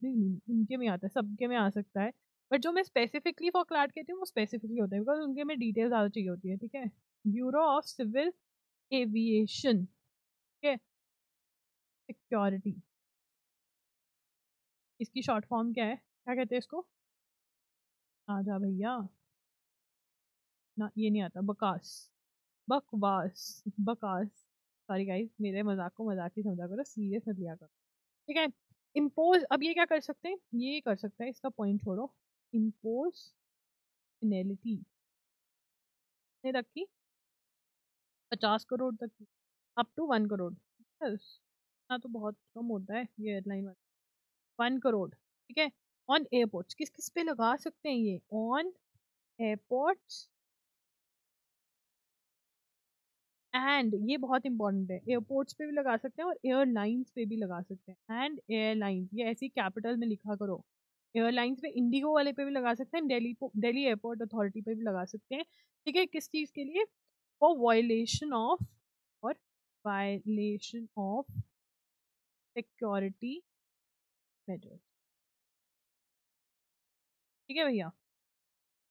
उनके में आता है, सबके में आ सकता है। बट जो मैं स्पेसिफिकली फॉर क्लाट कहती हूँ वो स्पेसिफिकली होता है, बिकॉज उनके में डिटेल ज़्यादा चाहिए होती है। ठीक है, ब्यूरो ऑफ सिविल एविएशन के सिक्योरिटी, इसकी शॉर्ट फॉर्म क्या है, क्या कहते हैं इसको? आजा भैया ना, ये नहीं आता, बकास, बकवास, बकास। सॉरी गाइज, मेरे मजाक को मजाक ही समझा करो, सीरियस मत लिया करो। ठीक है, इम्पोज। अब ये क्या कर सकते हैं? ये कर सकता है, इसका पॉइंट छोड़ो, इम्पोज पेनल्टी ने रखी पचास करोड़ तक की, अप टू वन करोड़ ना, तो बहुत कम होता है ये एयरलाइन वाला, वन करोड़। ठीक है, ऑन एयरपोर्ट्स, किस किस पे लगा सकते हैं ये? ऑन एयरपोर्ट्स एंड, ये बहुत इंपॉर्टेंट है, एयरपोर्ट्स पे भी लगा सकते हैं और एयरलाइंस पे भी लगा सकते हैं। एंड एयरलाइंस, ये ऐसी कैपिटल में लिखा करो, एयरलाइंस पे, इंडिगो वाले पे भी लगा सकते हैं, दिल्ली दिल्ली एयरपोर्ट अथॉरिटी पे भी लगा सकते हैं। ठीक है, किस चीज़ के लिए? फॉर वायलेशन ऑफ, और वायलेशन ऑफ सिक्योरिटी मेजर्स। ठीक है भैया,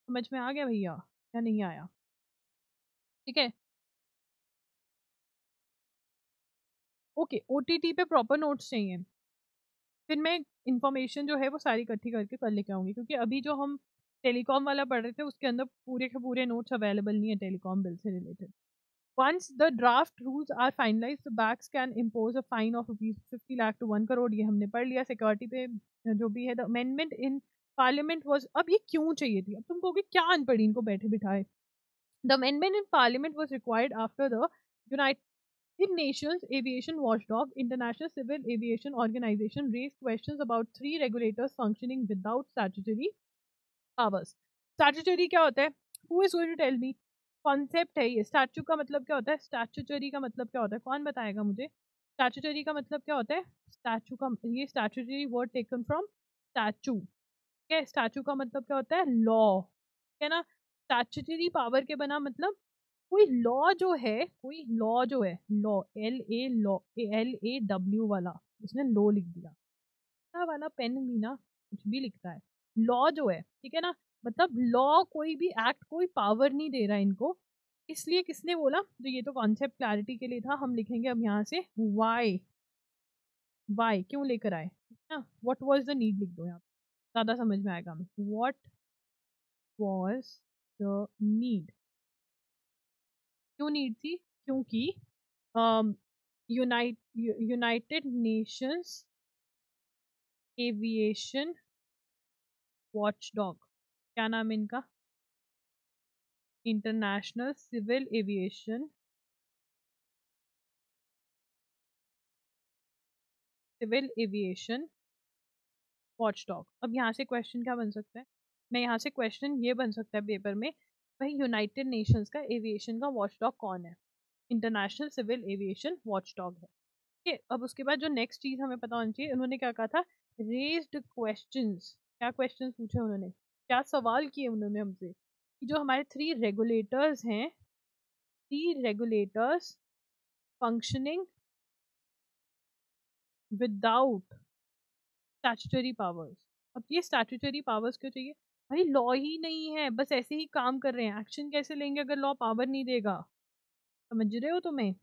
समझ में आ गया भैया या नहीं आया? ठीक है, ओके। ओटीटी पे प्रॉपर नोट्स चाहिए, फिर मैं इन्फॉर्मेशन जो है वो सारी इकट्ठी करके कल लेके आऊँगी, क्योंकि अभी जो हम टेलीकॉम वाला पढ़ रहे थे उसके अंदर पूरे के पूरे नोट्स अवेलेबल नहीं है टेलीकॉम बिल से related. Once the draft rules are finalized, the banks can impose a fine of rupees fifty lakh to one crore. ये हमने पढ़ लिया सिक्योरिटी पे जो भी है. The amendment in parliament was, अब ये क्यों चाहिए थी? अब तुम कहोगे क्या अनपढ़ी इनको बैठे बिठाए. The amendment in parliament was required after the United Nations Aviation Watchdog, International Civil Aviation Organization raised questions about three regulators functioning without statutory powers. Statutory क्या होता है? Who is going to tell me? Concept है ये. Statue का मतलब क्या होता है? स्टैचूटरी का मतलब क्या होता है? कौन बताएगा मुझे? स्टैचूटरी का मतलब क्या होता है? स्टैचू का, ये statutory word taken from statue. ठीक है, स्टैचू का मतलब क्या होता है? लॉ. ठीक है ना, स्टैचूटरी पावर के बना मतलब कोई लॉ जो है, कोई लॉ जो है, law L A law L A W वाला, उसने लॉ लिख दिया वाला पेन भी ना कुछ भी लिखता है, लॉ जो है. ठीक है ना, मतलब लॉ कोई भी एक्ट कोई पावर नहीं दे रहा इनको. इसलिए किसने बोला? तो ये तो कॉन्सेप्ट क्लैरिटी के लिए था. हम लिखेंगे अब यहाँ से वाई, वाई क्यों लेकर आए ना, व्हाट वाज द नीड लिख दो, यहाँ ज़्यादा समझ में आएगा हमें. व्हाट वाज द नीड, क्यों नीड थी? क्योंकि unite united nations aviation watchdog, क्या नाम है इनका? International civil aviation, civil aviation watchdog. अब यहाँ से क्वेश्चन क्या बन सकता है? मैं यहाँ से क्वेश्चन ये बन सकता है पेपर में, भाई यूनाइटेड नेशंस का एविएशन का वॉचडॉग कौन है? इंटरनेशनल सिविल एविएशन वॉचडॉग है. ठीक है, अब उसके बाद जो नेक्स्ट चीज़ हमें पता होनी चाहिए, उन्होंने क्या कहा था? Raised questions. क्या क्वेश्चंस पूछे उन्होंने? क्या सवाल किए उन्होंने हमसे कि जो हमारे थ्री रेगुलेटर्स हैं, three regulators functioning without statutory powers. अब ये स्टैट्यूटरी पावर्स क्यों चाहिए? भाई लॉ ही नहीं है, बस ऐसे ही काम कर रहे हैं, एक्शन कैसे लेंगे अगर लॉ पावर नहीं देगा? समझ रहे हो तुम्हें?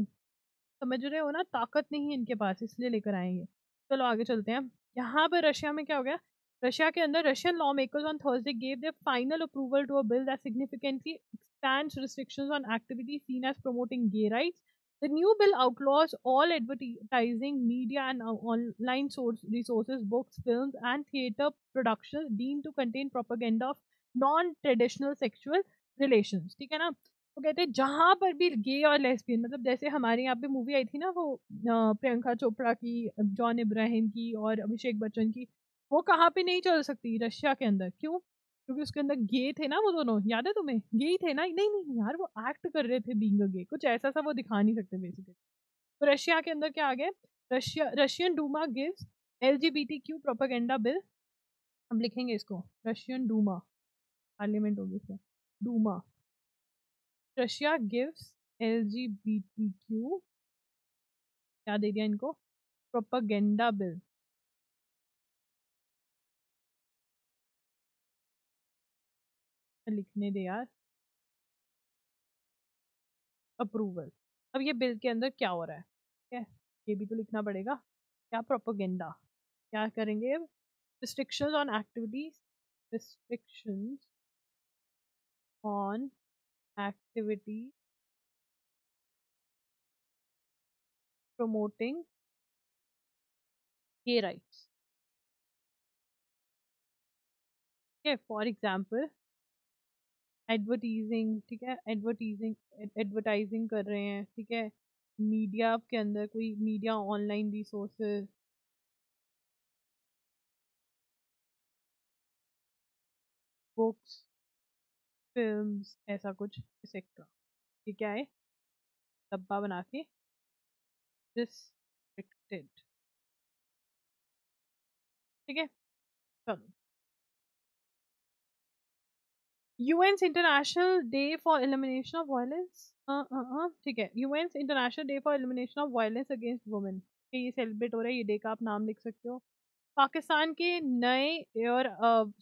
समझ रहे हो ना, ताकत नहीं है इनके पास, इसलिए लेकर आएंगे. चलो आगे चलते हैं. यहाँ पर रशिया में क्या हो गया? रशिया के अंदर Russian lawmakers on Thursday gave their final approval to a bill that significantly expands restrictions on activities seen as promoting gay rights. The new bill outlaws all advertising, media and online resources, books, films and theatre productions deemed to contain propaganda of non traditional sexual relations. ठीक है ना, वो कहते हैं जहाँ पर भी गे और लेस्बियन, मतलब जैसे हमारे यहाँ पे मूवी आई थी ना वो प्रियंका चोपड़ा की, जॉन इब्राहिम की और अभिषेक बच्चन की, वो कहाँ पे नहीं चल सकती? रशिया के अंदर. क्यों? क्योंकि उसके अंदर गे थे ना वो दोनों, याद है तुम्हें? गे ही थे ना? नहीं नहीं यार, वो एक्ट कर रहे थे बीइंग अ गे, कुछ ऐसा सा वो दिखा नहीं सकते बेसिकली. तो रशिया के अंदर क्या आ गया? Russia Russian Duma gives LGBTQ propaganda bill. हम लिखेंगे इसको रशियन डूमा, पार्लियामेंट होगी इसमें, डूमा. रशिया गिव्स एलजीबीटीक्यू, क्या दे दिया इनको? Propaganda bill. लिखने दे यार, अप्रूवल. अब ये बिल के अंदर क्या हो रहा है? ठीक है, ये भी तो लिखना पड़ेगा क्या? प्रोपेगेंडा. क्या करेंगे? Restrictions on activities, restrictions on activities promoting gay rights. ठीक है, फॉर एग्जाम्पल एडवर्टीजिंग. ठीक है, एडवर्टीजिंग एडवर्टाइजिंग कर रहे हैं. ठीक है, मीडिया के अंदर कोई media, online resources, books, films, ऐसा कुछ एक्सेट्रा. ये क्या है? डब्बा बना के रिस्ट्रिक्टेड. ठीक है, चलो. U N's International Day for Elimination of Violence. हाँ हाँ हाँ, ठीक है, U N's International Day for Elimination of Violence Against Women. ठीक है, ये सेलिब्रेट हो रहा है, ये डे का आप नाम लिख सकते हो. पाकिस्तान के नए एयर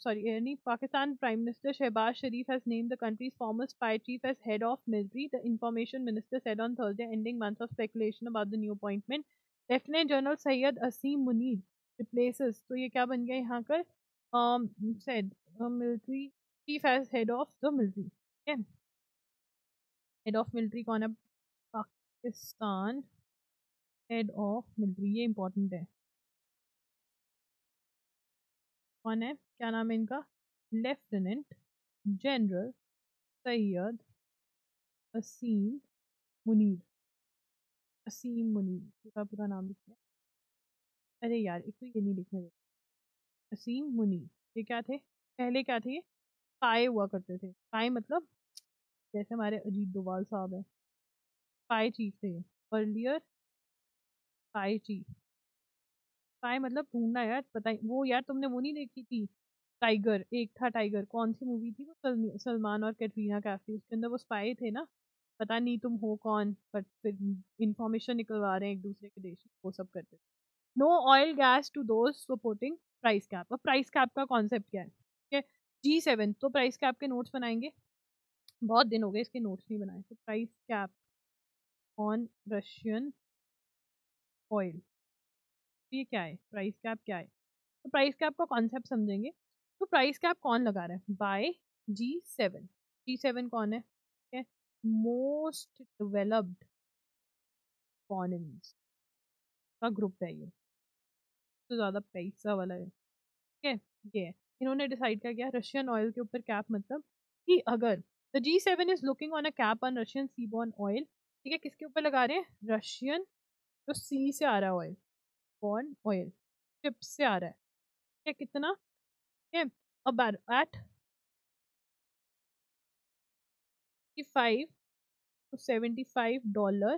सॉरी नहीं Pakistan prime minister Shahbaz Sharif has named the country's former spy chief as head of military. The information minister said on Thursday, ending months of speculation about the new appointment. Lieutenant general Syed Asim Munir replaces, तो ये क्या बन गया यहाँ कर? Said military Chief as head of the military. Okay. Head of military कौन है? Pakistan head of military, ये इंपॉर्टेंट है, कौन है, क्या नाम है इनका? लेफ्टिनेंट जनरल सैयद असीम मुनीर, असीम मुनीर इसका पूरा नाम लिखना है। अरे यार एक तो ये नहीं लिखना है, असीम मुनीर। ये क्या थे पहले, क्या थे ये? पाए हुआ करते थे, पाए मतलब जैसे हमारे अजीत डोवाल साहब हैं, पाए चीफ थे अर्लियर, पाए चीफ, पाए मतलब ढूंढना यार, पता वो यार तुमने वो नहीं देखी थी टाइगर, एक था टाइगर, कौन सी मूवी थी वो? सलमान और कैटरीना कैफ थी, उसके अंदर वो स्पाई थे ना, पता नहीं तुम हो कौन, बट फिर इंफॉर्मेशन निकलवा रहे हैं एक दूसरे के देश, वो सब करते। No oil gas to those supporting price cap. अब प्राइस कैप का कॉन्सेप्ट क्या है? ठीक है जी सेवन, तो प्राइस कैप के नोट्स बनाएंगे, बहुत दिन हो गए इसके नोट्स नहीं बनाए। तो price cap on Russian oil, ये क्या है प्राइस कैप, क्या है? तो प्राइस कैप का कॉन्सेप्ट समझेंगे। तो प्राइस कैप कौन लगा रहा है? By G seven. G seven कौन है? ठीक है, मोस्ट डेवलप्ड इकोनॉमीज का ग्रुप है ये, तो ज़्यादा पैसा वाला है। ठीक है, ये है, इन्होंने डिसाइड कर किया रशियन ऑयल के ऊपर कैप, मतलब कि अगर the G seven is looking on a cap on Russian seaborne oil. ठीक है, किसके ऊपर लगा रहे हैं? रशियन, तो सी से आ रहा है ऑयल, बॉर्न ऑयल शिप से आ रहा है। ठीक है, कितना? अब at five to seventy five dollar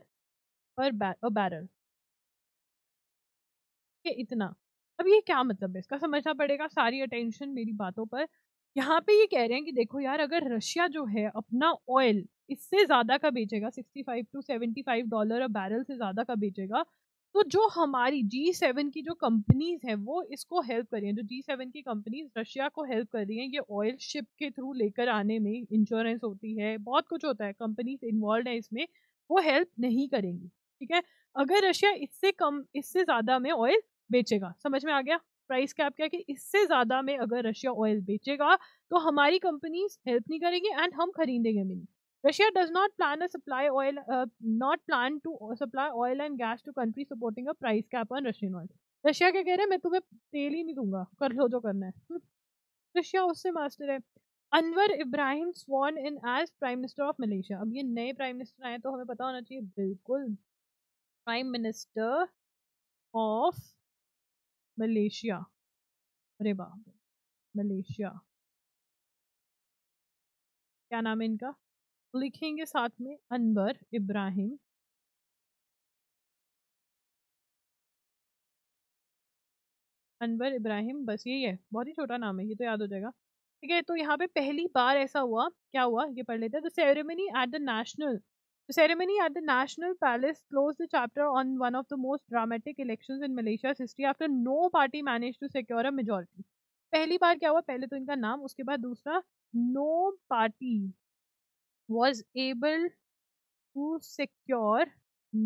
per barrel, इतना। अब ये क्या मतलब है इसका समझना पड़ेगा, सारी अटेंशन मेरी बातों पर। यहाँ पे ये कह रहे हैं कि देखो यार, अगर रशिया जो है अपना ऑयल इससे ज़्यादा का बेचेगा, sixty five to seventy five dollar barrel से ज़्यादा का बेचेगा, तो जो हमारी जी सेवन की जो कंपनीज हैं वो इसको हेल्प कर रही हैं, जो जी सेवन की कंपनीज रशिया को हेल्प कर रही हैं ये ऑयल शिप के थ्रू लेकर आने में, इंश्योरेंस होती है, बहुत कुछ होता है, कंपनीज इन्वॉल्व है इसमें, वो हेल्प नहीं करेंगी। ठीक है, अगर रशिया इससे कम, इससे ज़्यादा में ऑयल बेचेगा, समझ में आ गया प्राइस कैप क्या, कि इससे ज़्यादा में अगर रशिया ऑयल बेचेगा तो हमारी कंपनीज हेल्प नहीं करेगी एंड हम खरीदेंगे भी नहीं। Russia does not plan a supply oil, uh, not plan to supply oil and gas to countries supporting a price cap on Russian oil. Russia क्या कह रहे हैं, मैं तुम्हें तेल ही नहीं दूंगा, कर लो जो करना है। Russia उससे मास्टर है। Anwar Ibrahim sworn in as Prime Minister of Malaysia. अब ये नए Prime Minister आए तो हमें पता होना चाहिए बिल्कुल, Prime Minister of Malaysia. अरे बाप रे, Malaysia क्या नाम है इनका? लिखेंगे साथ में अनवर इब्राहिम अनवर इब्राहिम बस यही है, बहुत ही छोटा नाम है ये, तो याद हो जाएगा। ठीक है, तो यहाँ पे पहली बार ऐसा हुआ, क्या हुआ ये पढ़ लेते हैं। The ceremony at the national the ceremony at the national palace close the chapter on one of the most dramatic elections in Malaysia history after no party manage to secure a majority. पहली बार क्या हुआ, पहले तो इनका नाम, उसके बाद दूसरा no party was able to secure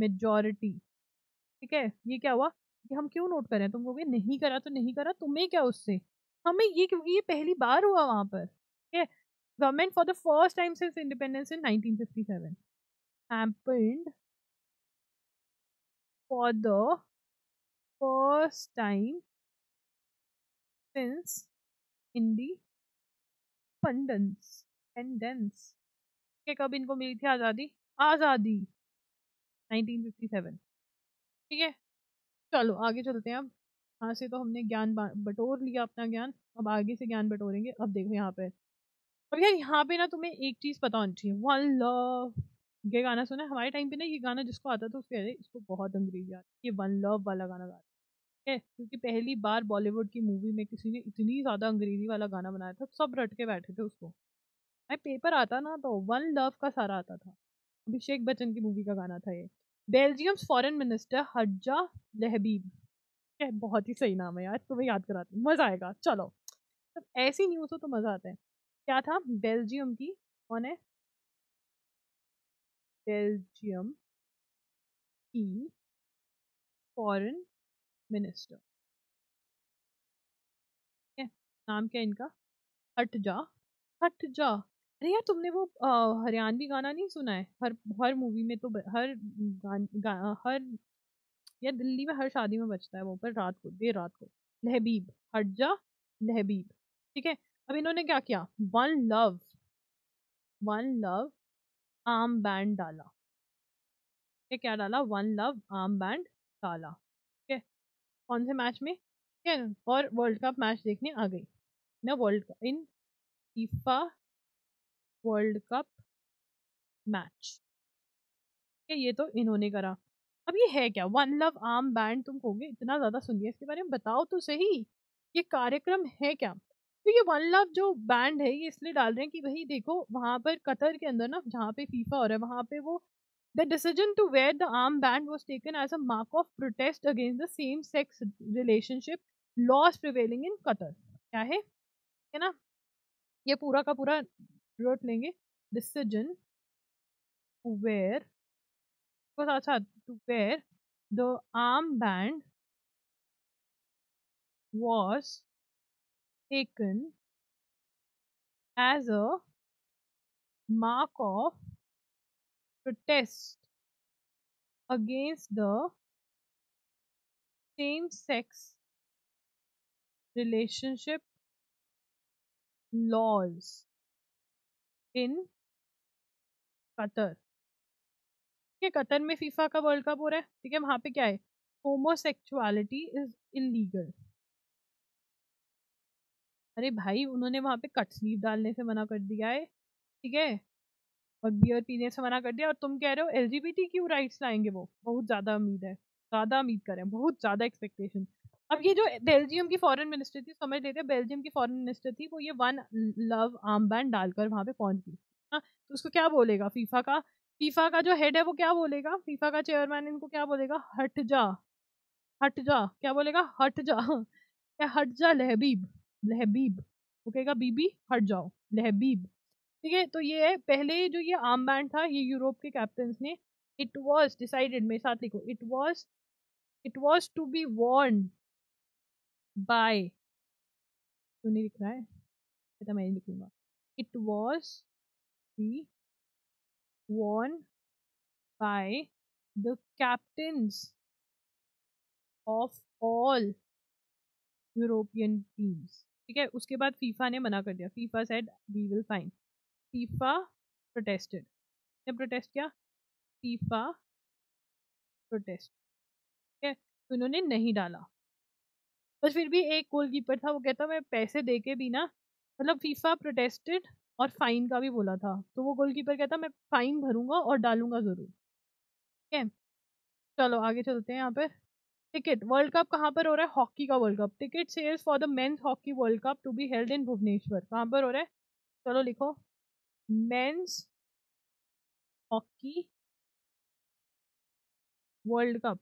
majority। ठीक है, ये क्या हुआ, ये हम क्यों नोट करें, तुम लोग नहीं करा तो नहीं करा, तुम्हें क्या उससे, हमें ये, क्योंकि ये पहली बार हुआ वहाँ पर। ठीक है, government for the first time since independence in nineteen fifty seven happened for the first time since independence independence के कब इनको मिली थी आज़ादी? आज़ादी नाइनटीन फिफ्टी सेवन। ठीक है, चलो आगे चलते हैं। अब यहाँ से तो हमने ज्ञान बटोर लिया, अपना ज्ञान, अब आगे से ज्ञान बटोरेंगे। अब देखो यहाँ पे, अब यार यहाँ पे ना तुम्हें एक चीज़ पता होनी चाहिए, वन लव, ये गाना सुना है? हमारे टाइम पे ना ये गाना जिसको आता था उसके, अरे इसको बहुत अंग्रेजी आती, ये वन लव वाला गाना गाता। ठीक है, क्योंकि पहली बार बॉलीवुड की मूवी में किसी ने इतनी ज़्यादा अंग्रेजी वाला गाना बनाया था, सब रट के बैठे थे उसको। मैं पेपर आता ना तो वन लव का सारा आता था, अभिषेक बच्चन की मूवी का गाना था ये। Belgium's foreign minister Hadja Lahbib, क्या बहुत ही सही नाम है यार, तुम्हें याद कराती, मज़ा आएगा। चलो, तब ऐसी न्यूज़ हो तो मज़ा आता है। क्या था बेल्जियम की, कौन है बेल्जियम की फॉरेन मिनिस्टर, नाम क्या इनका? हटजा हटजा अरे यार तुमने वो हरियाणवी गाना नहीं सुना है? हर हर मूवी में तो हर गान, गा, हर यार दिल्ली में हर शादी में बजता है वो, पर रात को देर रात को लहबीब हट जा लहबीब। ठीक है, अब इन्होंने क्या किया, one love one love arm band डाला। ये क्या डाला, वन लव आर्म बैंड डाला। ठीक है, कौन से मैच में? ठीक है, और वर्ल्ड कप मैच देखने आ गई ना, world cup in FIFA world cup match. ठीक है, ये तो इन्होंने करा। अब ये है क्या वन लव आर्म बैंड? तुम कहोगे इतना ज़्यादा सुन लिया, इसके बारे में बताओ तो सही, ये कार्यक्रम है क्या? तो ये वन लव जो बैंड है ये इसलिए डाल रहे हैं कि भाई देखो वहाँ पर कतर के अंदर ना, जहाँ पे फीफा हो रहा है, वहाँ पे वो The decision to wear the armband was taken as a mark of protest against the same-sex relationship laws prevailing in Qatar. क्या है, है ना? ये पूरा का पूरा रोट लेंगे। Decision to wear, तो अच्छा, to wear the armband was taken as a mark of protest against the same-sex relationship laws in Qatar. ठीक है, कतर में फीफा का वर्ल्ड कप हो रहा है। ठीक है, वहाँ पे क्या है, होमोसेक्सुअलिटी इज इलीगल। अरे भाई उन्होंने वहाँ पे कट स्लीव डालने से मना कर दिया है, ठीक है, और बियर पीने से मना कर दिया, और तुम कह रहे हो एलजीबीटी क्यू राइट्स लाएंगे। वो बहुत ज़्यादा उम्मीद है, ज़्यादा उम्मीद करें, बहुत ज़्यादा एक्सपेक्टेशन। अब ये जो बेल्जियम की फॉरेन मिनिस्टर थी, समझ लेते हैं बेल्जियम की फॉरेन मिनिस्टर थी, वो ये वन लव आर्मबैंड डालकर वहाँ पे पहुँच गई ना, तो उसको क्या बोलेगा फीफा का, फीफा का जो हेड है वो क्या बोलेगा, फीफा का चेयरमैन इनको क्या बोलेगा, हट जा हट जा, क्या बोलेगा, हट जा हट जा लहबीब लहबीब, वो कहेगा बीबी हट जाओ लहबीब। ठीक है, तो ये है पहले जो ये आर्मबैंड था ये यूरोप के कैप्टन्स ने, इट वाज डिसाइडेड, मेरे साथ लिखो, it was it was to be worn by, तो नहीं लिख रहा है पता, मैं नहीं लिखूंगा, it was be worn by the captains of all European teams. ठीक है, उसके बाद फीफा ने मना कर दिया, FIFA said we will fine, FIFA protested, ने प्रोटेस्ट किया, फीफा प्रोटेस्ट। ठीक है, तो उन्होंने नहीं डाला, बस फिर भी एक गोलकीपर था वो कहता मैं पैसे दे के भी ना, मतलब फीफा प्रोटेस्टेड और फाइन का भी बोला था, तो वो गोलकीपर कहता मैं फाइन भरूंगा और डालूंगा ज़रूर। ठीक है, चलो आगे चलते हैं। यहाँ पर टिकट वर्ल्ड कप कहाँ पर हो रहा है, हॉकी का world cup, ticket sales for the men's hockey world cup to be held in Bhubaneswar, कहाँ पर हो रहा है, चलो लिखो, मेंस हॉकी वर्ल्ड कप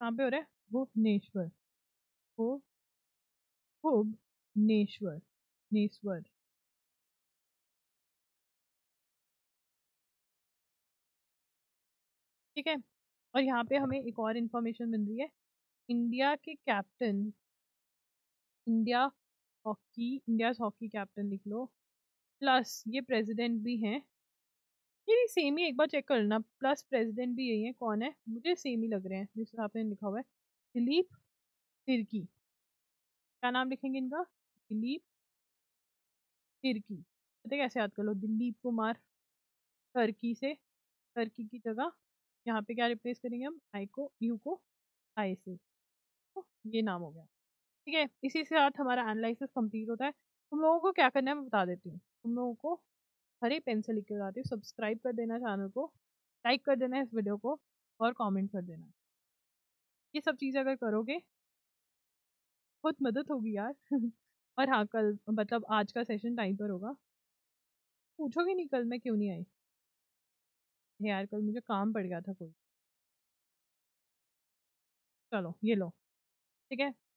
कहाँ पे हो रहा है, भुवनेश्वर भुवनेश्वर नेश्वर। ठीक है, और यहाँ पे हमें एक और इन्फॉर्मेशन मिल रही है, इंडिया के captain, India hockey, India hockey captain लिख लो, प्लस ये प्रेसिडेंट भी हैं, ये सेम ही एक बार चेक कर लेना, प्लस प्रेसिडेंट भी यही है, कौन है, मुझे सेम ही लग रहे हैं जिस हिसाब से लिखा हुआ है, दिलीप तिर्की, क्या नाम लिखेंगे इनका, दिलीप तिर्की, पता कैसे याद कर लो, दिलीप कुमार टर्की से, टर्की की जगह यहाँ पे क्या रिप्लेस करेंगे हम, आई को यू को आई से, तो ये नाम हो गया। ठीक है, इसी के साथ हमारा एनालिसिस कंप्लीट होता है। तुम लोगों को क्या करना है मैं बता देती हूँ, तुम लोगों को हरे पेन से लिख के बताती हूँ, सब्सक्राइब कर देना चैनल को, लाइक कर देना इस वीडियो को और कमेंट कर देना, ये सब चीज़ अगर करोगे बहुत मदद होगी यार। और हाँ कल मतलब आज का सेशन टाइम पर होगा, पूछोगे नहीं कल मैं क्यों नहीं आई, यार कल मुझे काम पड़ गया था कोई, चलो ये लो। ठीक है,